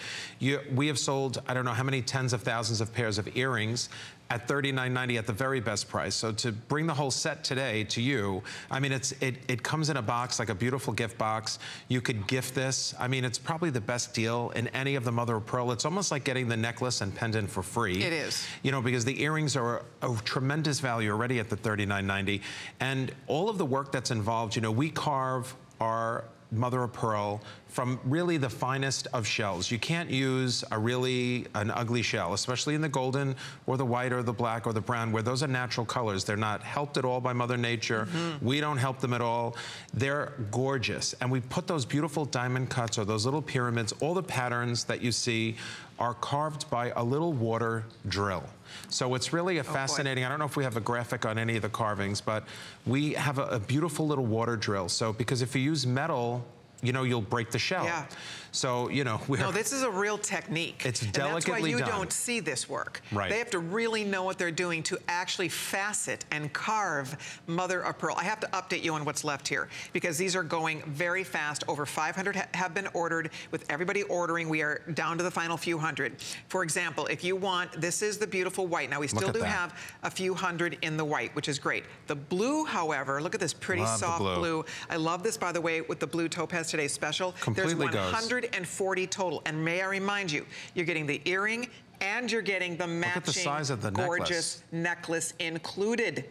We have sold, I don't know how many tens of thousands of pairs of earrings at $39.90 at the very best price. So to bring the whole set today to you, I mean, it comes in a box, like a beautiful gift box. You could gift this. I mean, it's probably the best deal in any of the mother of pearl. It's almost like getting the necklace and pendant for free. It is. You know, because the earrings are a tremendous value already at the $39.90. And all of the work that's involved, you know, we carve our mother of pearl from really the finest of shells. You can't use an ugly shell, especially in the golden or the white or the black or the brown, where those are natural colors. They're not helped at all by Mother Nature. We don't help them at all. They're gorgeous. And we put those beautiful diamond cuts or those little pyramids, all the patterns that you see are carved by a little water drill. So it's really a fascinating, I don't know if we have a graphic on any of the carvings, but we have a beautiful little water drill. So because if you use metal, you know, you'll break the shell. Yeah. So, you know, no, this is a real technique. It's delicately done. And that's why you don't see this work. Right. They have to really know what they're doing to actually facet and carve mother of pearl. I have to update you on what's left here because these are going very fast. Over 500 have been ordered. With everybody ordering, we are down to the final few hundred. For example, if you want, this is the beautiful white. Now, we still do have a few hundred in the white, which is great. The blue, however, look at this pretty soft blue. I love this, by the way, with the blue topaz today's special. Completely goes. 140 total. And may I remind you, you're getting the earring and you're getting the matching gorgeous necklace included.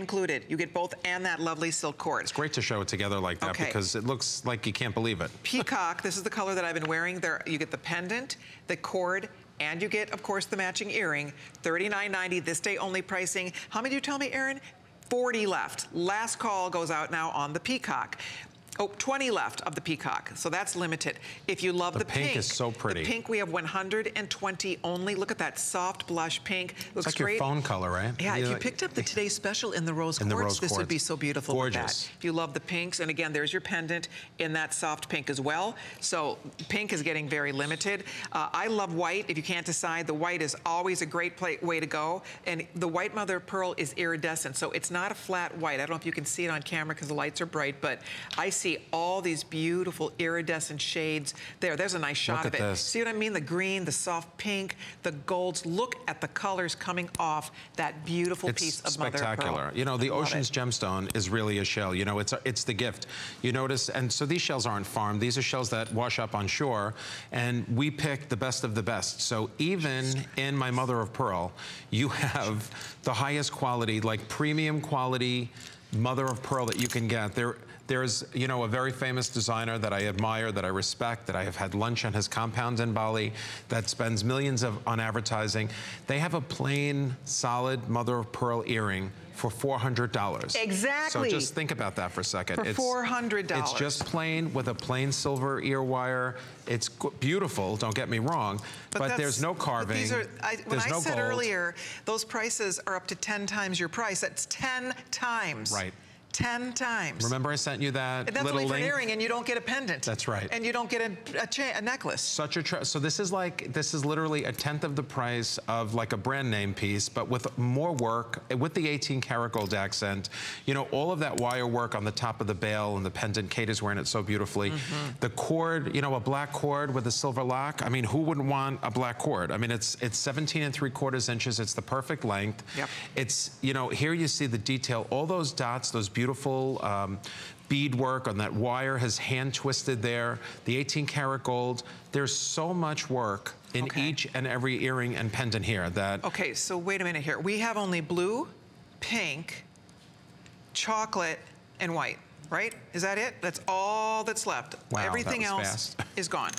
You get both and that lovely silk cord. It's great to show it together like that because it looks like you can't believe it. Peacock, this is the color that I've been wearing. There, you get the pendant, the cord, and you get, of course, the matching earring. $39.90, this day only pricing. How many do you tell me, Erin? 40 left. Last call goes out now on the peacock. Oh, 20 left of the peacock, so that's limited. If you love the pink is so pretty. The pink, we have 120 only. Look at that soft blush pink. Looks it's like great. Your phone color, right? Yeah, if you picked up the today's special in the rose quartz, this would be so beautiful. Gorgeous. With that. If you love the pinks, and again, there's your pendant in that soft pink as well. So pink is getting very limited. I love white. If you can't decide, the white is always a great way to go. And the white mother of pearl is iridescent, so it's not a flat white. I don't know if you can see it on camera because the lights are bright, but I see all these beautiful iridescent shades there. There's a nice shot of it. This. See what I mean? The green, the soft pink, the golds. Look at the colors coming off that beautiful piece of mother of pearl. It's spectacular. You know, the ocean's gemstone is really a shell. You know, it's the gift. You notice, and so these shells aren't farmed. These are shells that wash up on shore, and we pick the best of the best. So even in my mother of pearl, you have the highest quality, like premium quality mother of pearl that you can get. They're There's, you know, a very famous designer that I admire, that I respect, that I have had lunch at his compound in Bali, that spends millions on advertising. They have a plain, solid mother of pearl earring for $400. Exactly. So just think about that for a second. For $400. It's just plain with a plain silver ear wire. It's beautiful, don't get me wrong, but there's no carving. These are, when I said earlier, those prices are up to 10 times your price. That's 10 times. Right. 10 times. Remember I sent you that little link? And that's only for an earring, and you don't get a pendant. That's right. And you don't get a necklace. Such a so this is like, this is literally a 1/10 of the price of like a brand name piece, but with more work, with the 18 karat gold accent, you know, all of that wire work on the top of the bail and the pendant. Kate is wearing it so beautifully. Mm-hmm. The cord, you know, a black cord with a silver lock. I mean, who wouldn't want a black cord? I mean, it's 17¾ inches. It's the perfect length. Yep. It's, you know, here you see the detail, all those dots, those beautiful beadwork on that wire has hand twisted there. The 18-karat gold. There's so much work in each and every earring and pendant here that. Okay, so wait a minute here. We have only blue, pink, chocolate, and white. Right? Is that it? That's all that's left. Wow, everything else is gone.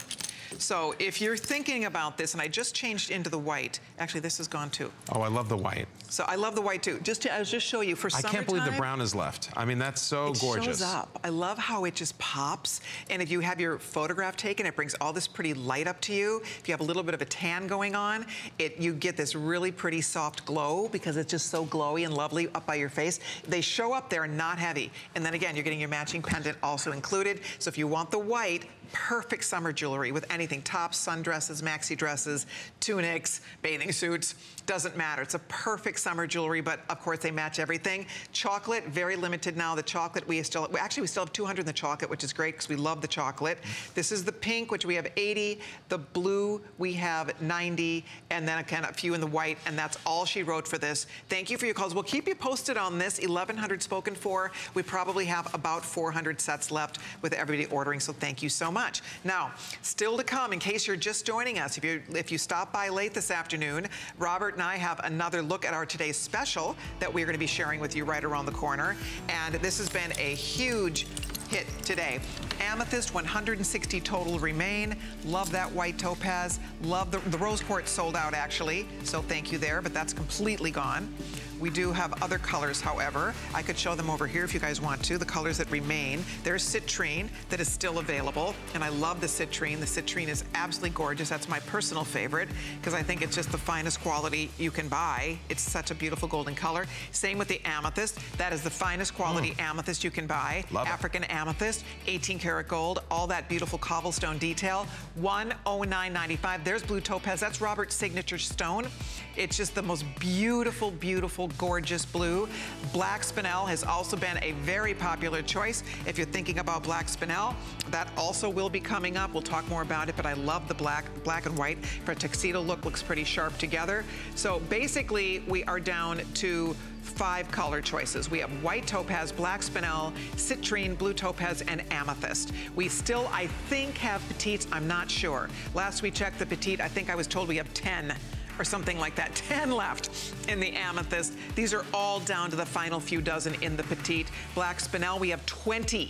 So if you're thinking about this, and I just changed into the white. Actually, this is gone too. Oh, I love the white. So I love the white too. Just to, I was just showing you for summertime. I can't believe the brown is left. I mean, that's so gorgeous. It shows up. I love how it just pops. And if you have your photograph taken, it brings all this pretty light up to you. If you have a little bit of a tan going on, you get this really pretty soft glow because it's just so glowy and lovely up by your face. They show up there and not heavy. And then again, you're getting your matching pendant also included. So if you want the white, perfect summer jewelry with anything, tops, sundresses, maxi dresses, tunics, bathing suits, doesn't matter. It's a perfect summer jewelry, but of course they match everything. Chocolate, very limited now. The chocolate, we still have 200 in the chocolate, which is great because we love the chocolate. This is the pink, which we have 80. The blue, we have 90. And then again, a few in the white, and that's all she wrote for this. Thank you for your calls. We'll keep you posted on this. 1,100 spoken for. We probably have about 400 sets left with everybody ordering, so thank you so much. Now, still to come, in case you're just joining us, if you stop by late this afternoon, Robert and I have another look at our today's special that we're going to be sharing with you right around the corner. And this has been a huge hit today. Amethyst, 160 total remain. Love that white topaz. Love the rose quartz sold out actually, so thank you there, but that's completely gone. We do have other colors, however. I could show them over here if you guys want to, the colors that remain. There's citrine that is still available, and I love the citrine. The citrine is absolutely gorgeous. That's my personal favorite because I think it's just the finest quality you can buy. It's such a beautiful golden color. Same with the amethyst. That is the finest quality amethyst you can buy. Love African amethyst, 18 karat gold, all that beautiful cobblestone detail, $109.95. There's blue topaz. That's Robert's signature stone. It's just the most beautiful, beautiful, gorgeous blue. Black spinel has also been a very popular choice. If you're thinking about black spinel, that also will be coming up. We'll talk more about it, but I love the black and white for a tuxedo look. Looks pretty sharp together. So basically, we are down to 5 color choices. We have white topaz, black spinel, citrine, blue topaz, and amethyst. We still, I think, have petites. I'm not sure. Last we checked the petite, I think I was told we have 10. Or something like that, 10 left in the amethyst. These are all down to the final few dozen in the petite. Black spinel, we have 20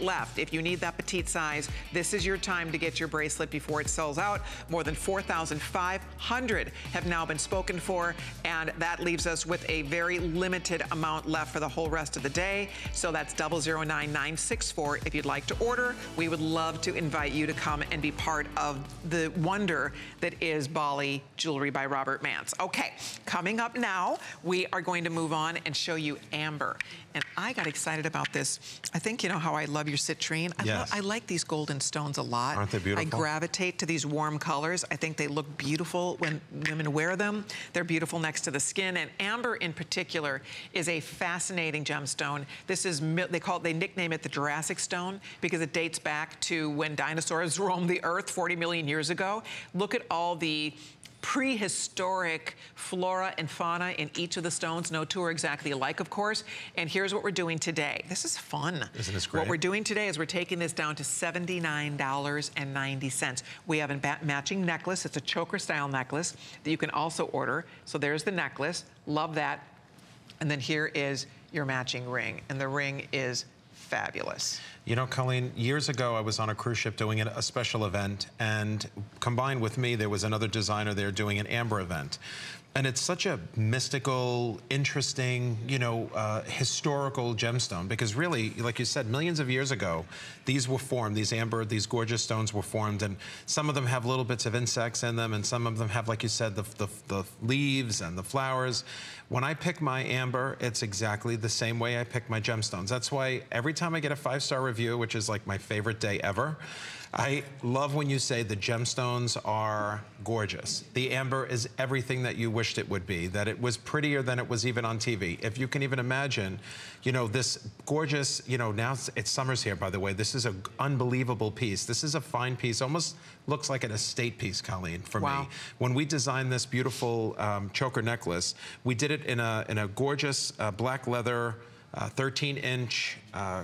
left. If you need that petite size, this is your time to get your bracelet before it sells out. More than 4,500 have now been spoken for, and that leaves us with a very limited amount left for the whole rest of the day. So that's 0099964 if you'd like to order. We would love to invite you to come and be part of the wonder that is Bali Jewelry by Robert Manse. Okay, coming up now, we are going to move on and show you amber. And I got excited about this. I think you know how I love your citrine. Yes. I like these golden stones a lot. Aren't they beautiful? I gravitate to these warm colors. I think they look beautiful when women wear them. They're beautiful next to the skin. And amber in particular is a fascinating gemstone. This is, they nickname it the Jurassic stone because it dates back to when dinosaurs roamed the earth 40 million years ago. Look at all the prehistoric flora and fauna in each of the stones. No two are exactly alike, of course. And here's what we're doing today. This is fun. Isn't this great? What we're doing today is we're taking this down to $79.90. We have a matching necklace. It's a choker style necklace that you can also order. So there's the necklace. Love that. And then here is your matching ring. And the ring is fabulous. You know, Colleen, years ago I was on a cruise ship doing a special event, and combined with me, there was another designer there doing an amber event. And it's such a mystical, interesting, you know, historical gemstone, because really, like you said, millions of years ago, these were formed, these amber, these gorgeous stones were formed, and some of them have little bits of insects in them, and some of them have, like you said, the leaves and the flowers. When I pick my amber, it's exactly the same way I pick my gemstones. That's why every time I get a 5-star review, which is like my favorite day ever, I love when you say the gemstones are gorgeous. The amber is everything that you wished it would be, that it was prettier than it was even on TV. If you can even imagine, you know, this gorgeous, you know, now it's summer's here, by the way. This is an unbelievable piece. This is a fine piece, almost looks like an estate piece, Colleen, for me. When we designed this beautiful choker necklace, we did it in a gorgeous black leather 13-inch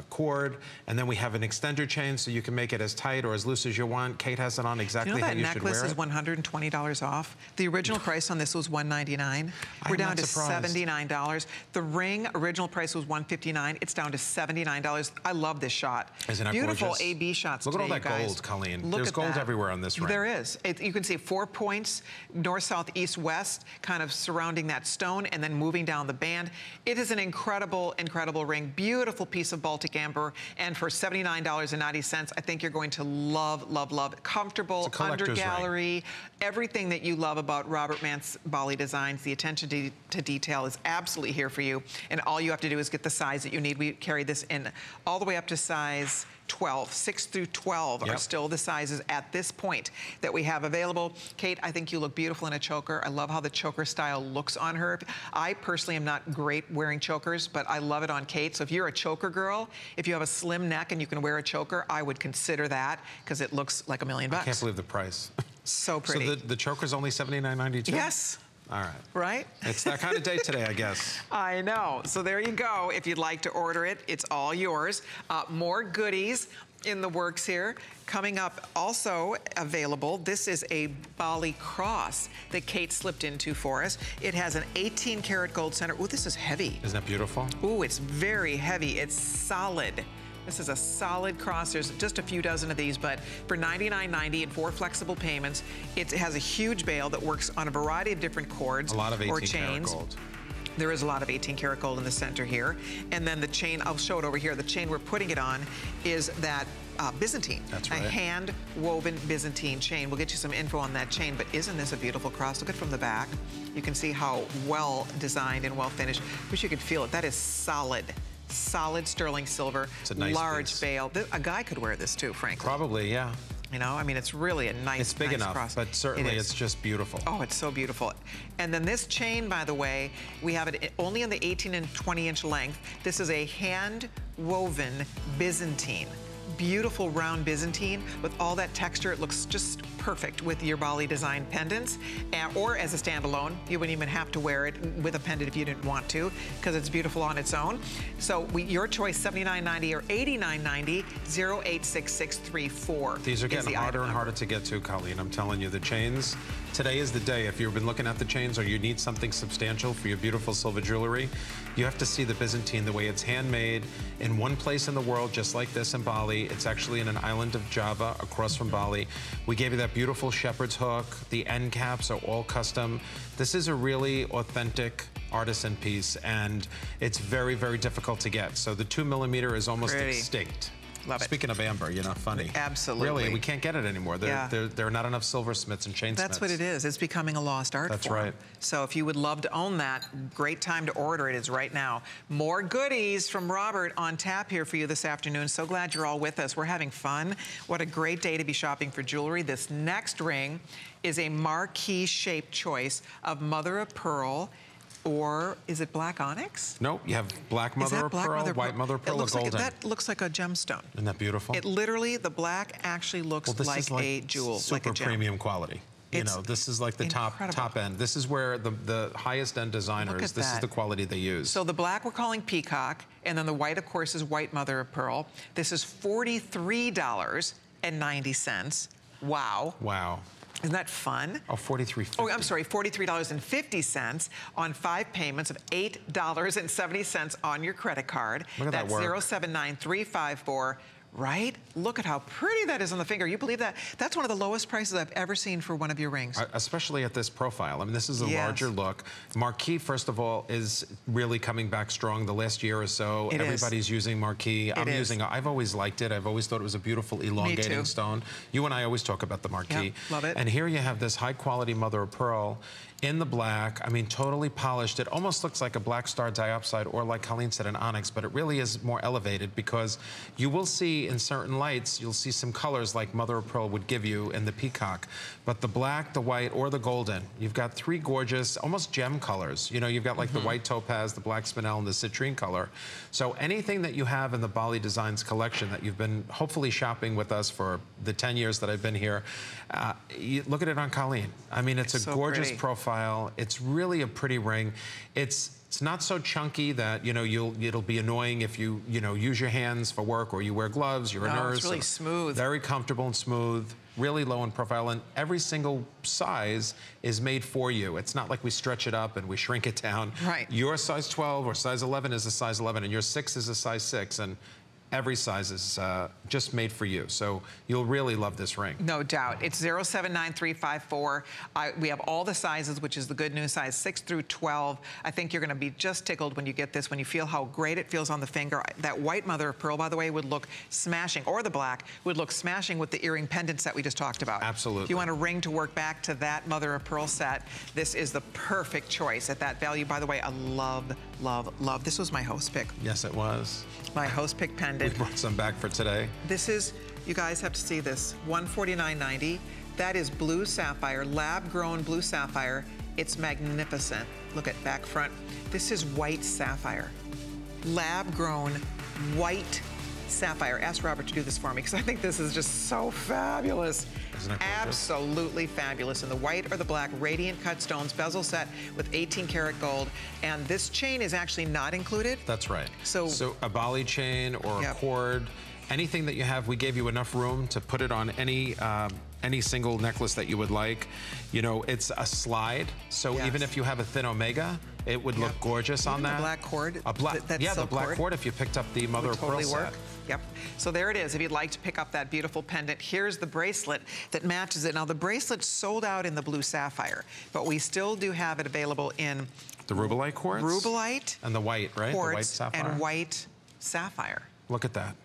cord, and then we have an extender chain, so you can make it as tight or as loose as you want. Kate has it on exactly how you should wear it. You know that necklace is $120 off. The original price on this was $199. We're down to $79. The ring original price was $159. It's down to $79. I love this shot. Isn't it gorgeous? Beautiful AB shots. Look at all that gold, Colleen. There's gold everywhere on this ring. There is. You can see 4 points: north, south, east, west, kind of surrounding that stone, and then moving down the band. It is an incredible ring, beautiful piece of Baltic amber, and for $79.90, I think you're going to love, love, love. Comfortable, under gallery, everything that you love about Robert Manse Bali Designs. The attention to detail is absolutely here for you, and all you have to do is get the size that you need. We carry this in all the way up to size 12, 6 through 12 are still the sizes at this point that we have available. Kate, I think you look beautiful in a choker. I love how the choker style looks on her. I personally am not great wearing chokers, but I love it on Kate. So if you're a choker girl, if you have a slim neck and you can wear a choker, I would consider that, because it looks like $1 million bucks. I can't believe the price. So pretty. So the choker's only $79.92? Yes. All right. Right? It's that kind of day today, I guess. I know. So there you go. If you'd like to order it, it's all yours. More goodies in the works here. Coming up, also available, this is a Bali cross that Kate slipped into for us. It has an 18-karat gold center. Ooh, this is heavy. Isn't that beautiful? Ooh, it's very heavy. It's solid. This is a solid cross. There's just a few dozen of these, but for $99.90 and 4 flexible payments, it has a huge bail that works on a variety of different cords or chains. Gold. There is a lot of 18-karat gold in the center here. And then the chain, I'll show it over here, the chain we're putting it on is that Byzantine. That's right. A hand-woven Byzantine chain. We'll get you some info on that chain, but isn't this a beautiful cross? Look at it from the back. You can see how well-designed and well-finished. Wish you could feel it. That is solid. Solid sterling silver, it's a nice large bail. A guy could wear this too, frankly. Probably, yeah. You know, I mean, it's really a nice, it's big nice enough, cross. But certainly it's just beautiful. Oh, it's so beautiful. And then this chain, by the way, we have it only in the 18 and 20-inch length. This is a hand-woven Byzantine. Beautiful round Byzantine with all that texture. It looks just perfect with your Bali design pendants, or as a standalone. You wouldn't even have to wear it with a pendant if you didn't want to, because it's beautiful on its own. So your choice, $79.90 or $89.90, 086634. These are getting harder and harder to get to, Colleen. I'm telling you, the chains, today is the day. If you've been looking at the chains or you need something substantial for your beautiful silver jewelry, you have to see the Byzantine, the way it's handmade in one place in the world, just like this in Bali. It's actually in an island of Java across from Bali. We gave you that beautiful shepherd's hook. The end caps are all custom. This is a really authentic artisan piece, and it's very, very difficult to get. So the 2mm is almost extinct. Love it. Speaking of amber, you know, funny. Absolutely. Really, we can't get it anymore. There are not enough silversmiths and chainsmiths. That's what it is. It's becoming a lost art form. That's right. So if you would love to own that, great time to order it is right now. More goodies from Robert on tap here for you this afternoon. So glad you're all with us. We're having fun. What a great day to be shopping for jewelry. This next ring is a marquee shaped choice of mother of pearl. Or is it black onyx? Nope, you have black mother of pearl, white mother of pearl, or golden. That looks like a gemstone. Isn't that beautiful? It literally, the black actually looks like a jewel, like a gem. Super premium quality. You know, this is like the top end. This is where the highest end designers, this is the quality they use. So the black we're calling peacock, and then the white, of course, is white mother of pearl. This is $43.90. Wow. Wow. Isn't that fun? Oh, $43.50. Oh, I'm sorry, $43.50 on 5 payments of $8.70 on your credit card. Look at that work. That's 079354. Right? Look at how pretty that is on the finger. You believe that? That's one of the lowest prices I've ever seen for one of your rings. Especially at this profile. I mean, this is a larger look. Marquis, first of all, is really coming back strong the last year or so. Everybody's using Marquis. I'm using it. I've always liked it. I've always thought it was a beautiful elongating stone. You and I always talk about the Marquis. Yep, love it. And here you have this high-quality mother of pearl in the black, I mean, totally polished. It almost looks like a Black Star Diopside or, like Colleen said, an onyx, but it really is more elevated because you will see in certain lights, you'll see some colors like mother of pearl would give you in the peacock, but the black, the white, or the golden, you've got three gorgeous, almost gem colors. You know, you've got like the white topaz, the black spinel, and the citrine color. So anything that you have in the Bali Designs collection that you've been hopefully shopping with us for the 10 years that I've been here, you look at it on Colleen. I mean, it's a gorgeous profile. It's really a pretty ring. It's not so chunky that, you know, it'll be annoying if you, use your hands for work or you wear gloves, you're a nurse. It's really smooth. Very comfortable and smooth, really low in profile, and every single size is made for you. It's not like we stretch it up and we shrink it down. Right. Your size 12 or size 11 is a size 11 and your 6 is a size 6 and every size is just made for you. So you'll really love this ring. No doubt. It's 079354. We have all the sizes, which is the good news, size 6 through 12. I think you're going to be just tickled when you get this, when you feel how great it feels on the finger. That white mother of pearl, by the way, would look smashing, or the black would look smashing with the earring pendants that we just talked about. Absolutely. If you want a ring to work back to that mother of pearl set, this is the perfect choice at that value. By the way, I love, love, love. This was my host pick. Yes, it was. My host pick pendant. We brought some back for today. This is, you guys have to see this, $149.90. That is blue sapphire, lab-grown blue sapphire. It's magnificent. Look at back front. This is white sapphire. Lab-grown white sapphire. Ask Robert to do this for me because I think this is just so fabulous. Isn't it absolutely fabulous? In the white or the black, radiant cut stones, bezel set with 18 karat gold. And this chain is actually not included. That's right. So a Bali chain or a cord, anything that you have, we gave you enough room to put it on any single necklace that you would like. You know, it's a slide, so even if you have a thin omega, it would look gorgeous even on that. A black cord. A black, the black cord, if you picked up the mother of pearl set. Yep. So there it is. If you'd like to pick up that beautiful pendant, here's the bracelet that matches it. Now, the bracelet sold out in the blue sapphire, but we still do have it available in the rubellite quartz. Rubellite. And the white, right? Quartz, the white sapphire. And white sapphire. Look at that.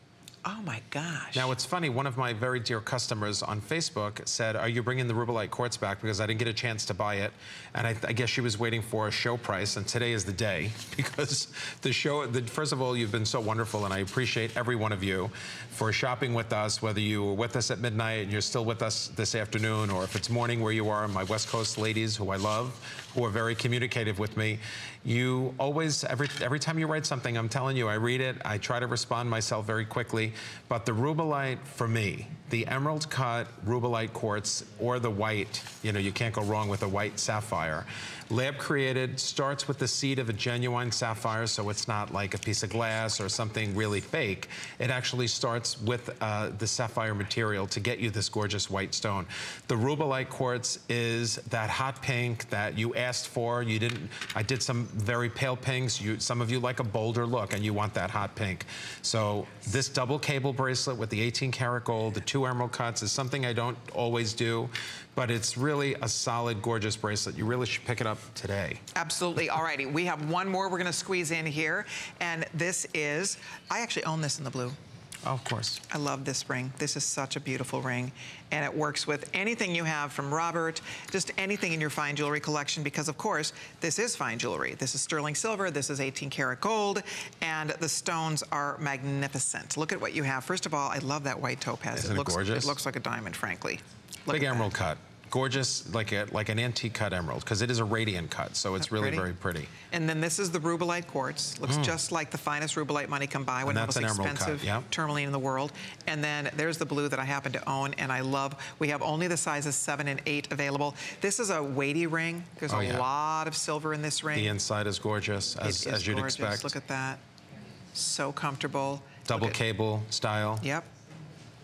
Oh my gosh. Now it's funny, one of my very dear customers on Facebook said, are you bringing the rubellite quartz back? Because I didn't get a chance to buy it. And I guess she was waiting for a show price, and today is the day because the show, first of all, you've been so wonderful and I appreciate every one of you for shopping with us, whether you were with us at midnight and you're still with us this afternoon, or if it's morning where you are, my West Coast ladies who I love, who are very communicative with me. You always, every time you write something, I'm telling you, I read it, I try to respond myself very quickly. But the rubellite, for me, the emerald cut rubellite quartz or the white, you know, you can't go wrong with a white sapphire. Lab created, starts with the seed of a genuine sapphire, so it's not like a piece of glass or something really fake. It actually starts with the sapphire material to get you this gorgeous white stone. The rubellite quartz is that hot pink that you asked for. You didn't, I did some very pale pinks. Some of you like a bolder look and you want that hot pink. So this double cable bracelet with the 18 karat gold, the 2 emerald cuts is something I don't always do, but it's really a solid, gorgeous bracelet. You really should pick it up today. Absolutely. All righty. We have one more we're going to squeeze in here. And this is, I actually own this in the blue. Oh, of course. I love this ring. This is such a beautiful ring. And it works with anything you have from Robert, just anything in your fine jewelry collection, because of course, this is fine jewelry. This is sterling silver, this is 18 karat gold, and the stones are magnificent. Look at what you have. First of all, I love that white topaz. Isn't it gorgeous? It looks like a diamond, frankly. Big emerald cut. Gorgeous, like an antique cut emerald, because it is a radiant cut, so it's really very pretty. And then this is the rubellite quartz. Looks just like the finest rubellite money can buy, one of the most expensive tourmaline in the world. And then there's the blue that I happen to own and I love. We have only the sizes 7 and 8 available. This is a weighty ring. There's a lot of silver in this ring. The inside is gorgeous, as you'd expect. Look at that. So comfortable. Double cable style. Yep.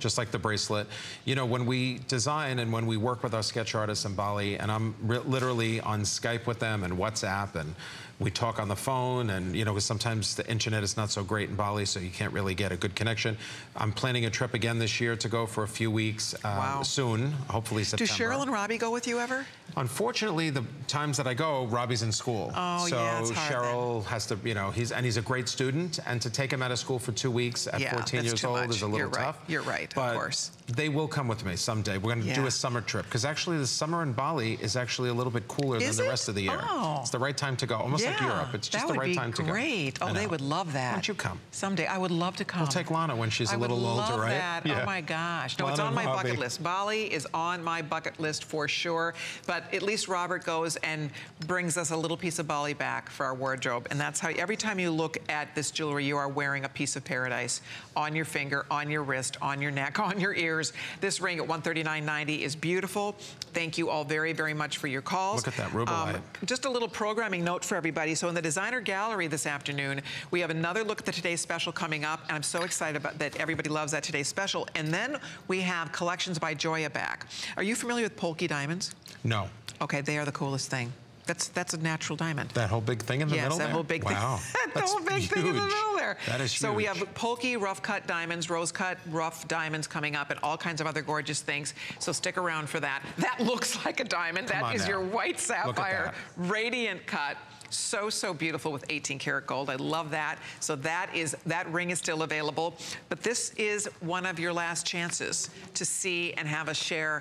just like the bracelet. You know, when we design and when we work with our sketch artists in Bali, and I'm literally on Skype with them and WhatsApp, and we talk on the phone, and you know, because sometimes the internet is not so great in Bali, so you can't really get a good connection. I'm planning a trip again this year to go for a few weeks soon, hopefully September. Do Cheryl and Robbie go with you ever? Unfortunately, the times that I go, Robbie's in school. Oh, so yeah, it's hard, Cheryl then. Has to, you know, he's a great student, and to take him out of school for 2 weeks at 14 years old is a little tough. You're right, but of course. They will come with me someday. We're going to do a summer trip, because actually the summer in Bali is actually a little bit cooler than the rest of the year. Oh. It's the right time to go. Almost like Europe. It's just the right time to go. Great. Oh, they would love that. Why don't you come? Someday. I would love to come. We'll take Lana when she's a little older, right? That. Yeah. Oh my gosh. No, Lana, it's on my bucket list. Bali is on my bucket list for sure. But at least Robert goes and brings us a little piece of Bali back for our wardrobe. And that's how every time you look at this jewelry, you are wearing a piece of paradise on your finger, on your wrist, on your neck, on your ears. This ring at $139.90 is beautiful. Thank you all very, very much for your calls. Look at that rubellite. Just a little programming note for everybody. So in the designer gallery this afternoon, we have another look at the Today's Special coming up, and I'm so excited about that. Everybody loves that Today's Special. And then we have collections by Joya back. Are you familiar with Polky diamonds? No. Okay, they are the coolest thing. That's a natural diamond. That whole big thing in the middle there? Yes, that whole big thing. Wow. That whole big thing in the middle there. That is huge. So we have Polky, rough cut diamonds, rose cut, rough diamonds coming up, and all kinds of other gorgeous things. So stick around for that. That looks like a diamond. That is your white sapphire, radiant cut. So, so beautiful with 18 karat gold. I love that. So that ring is still available. But this is one of your last chances to see and have us share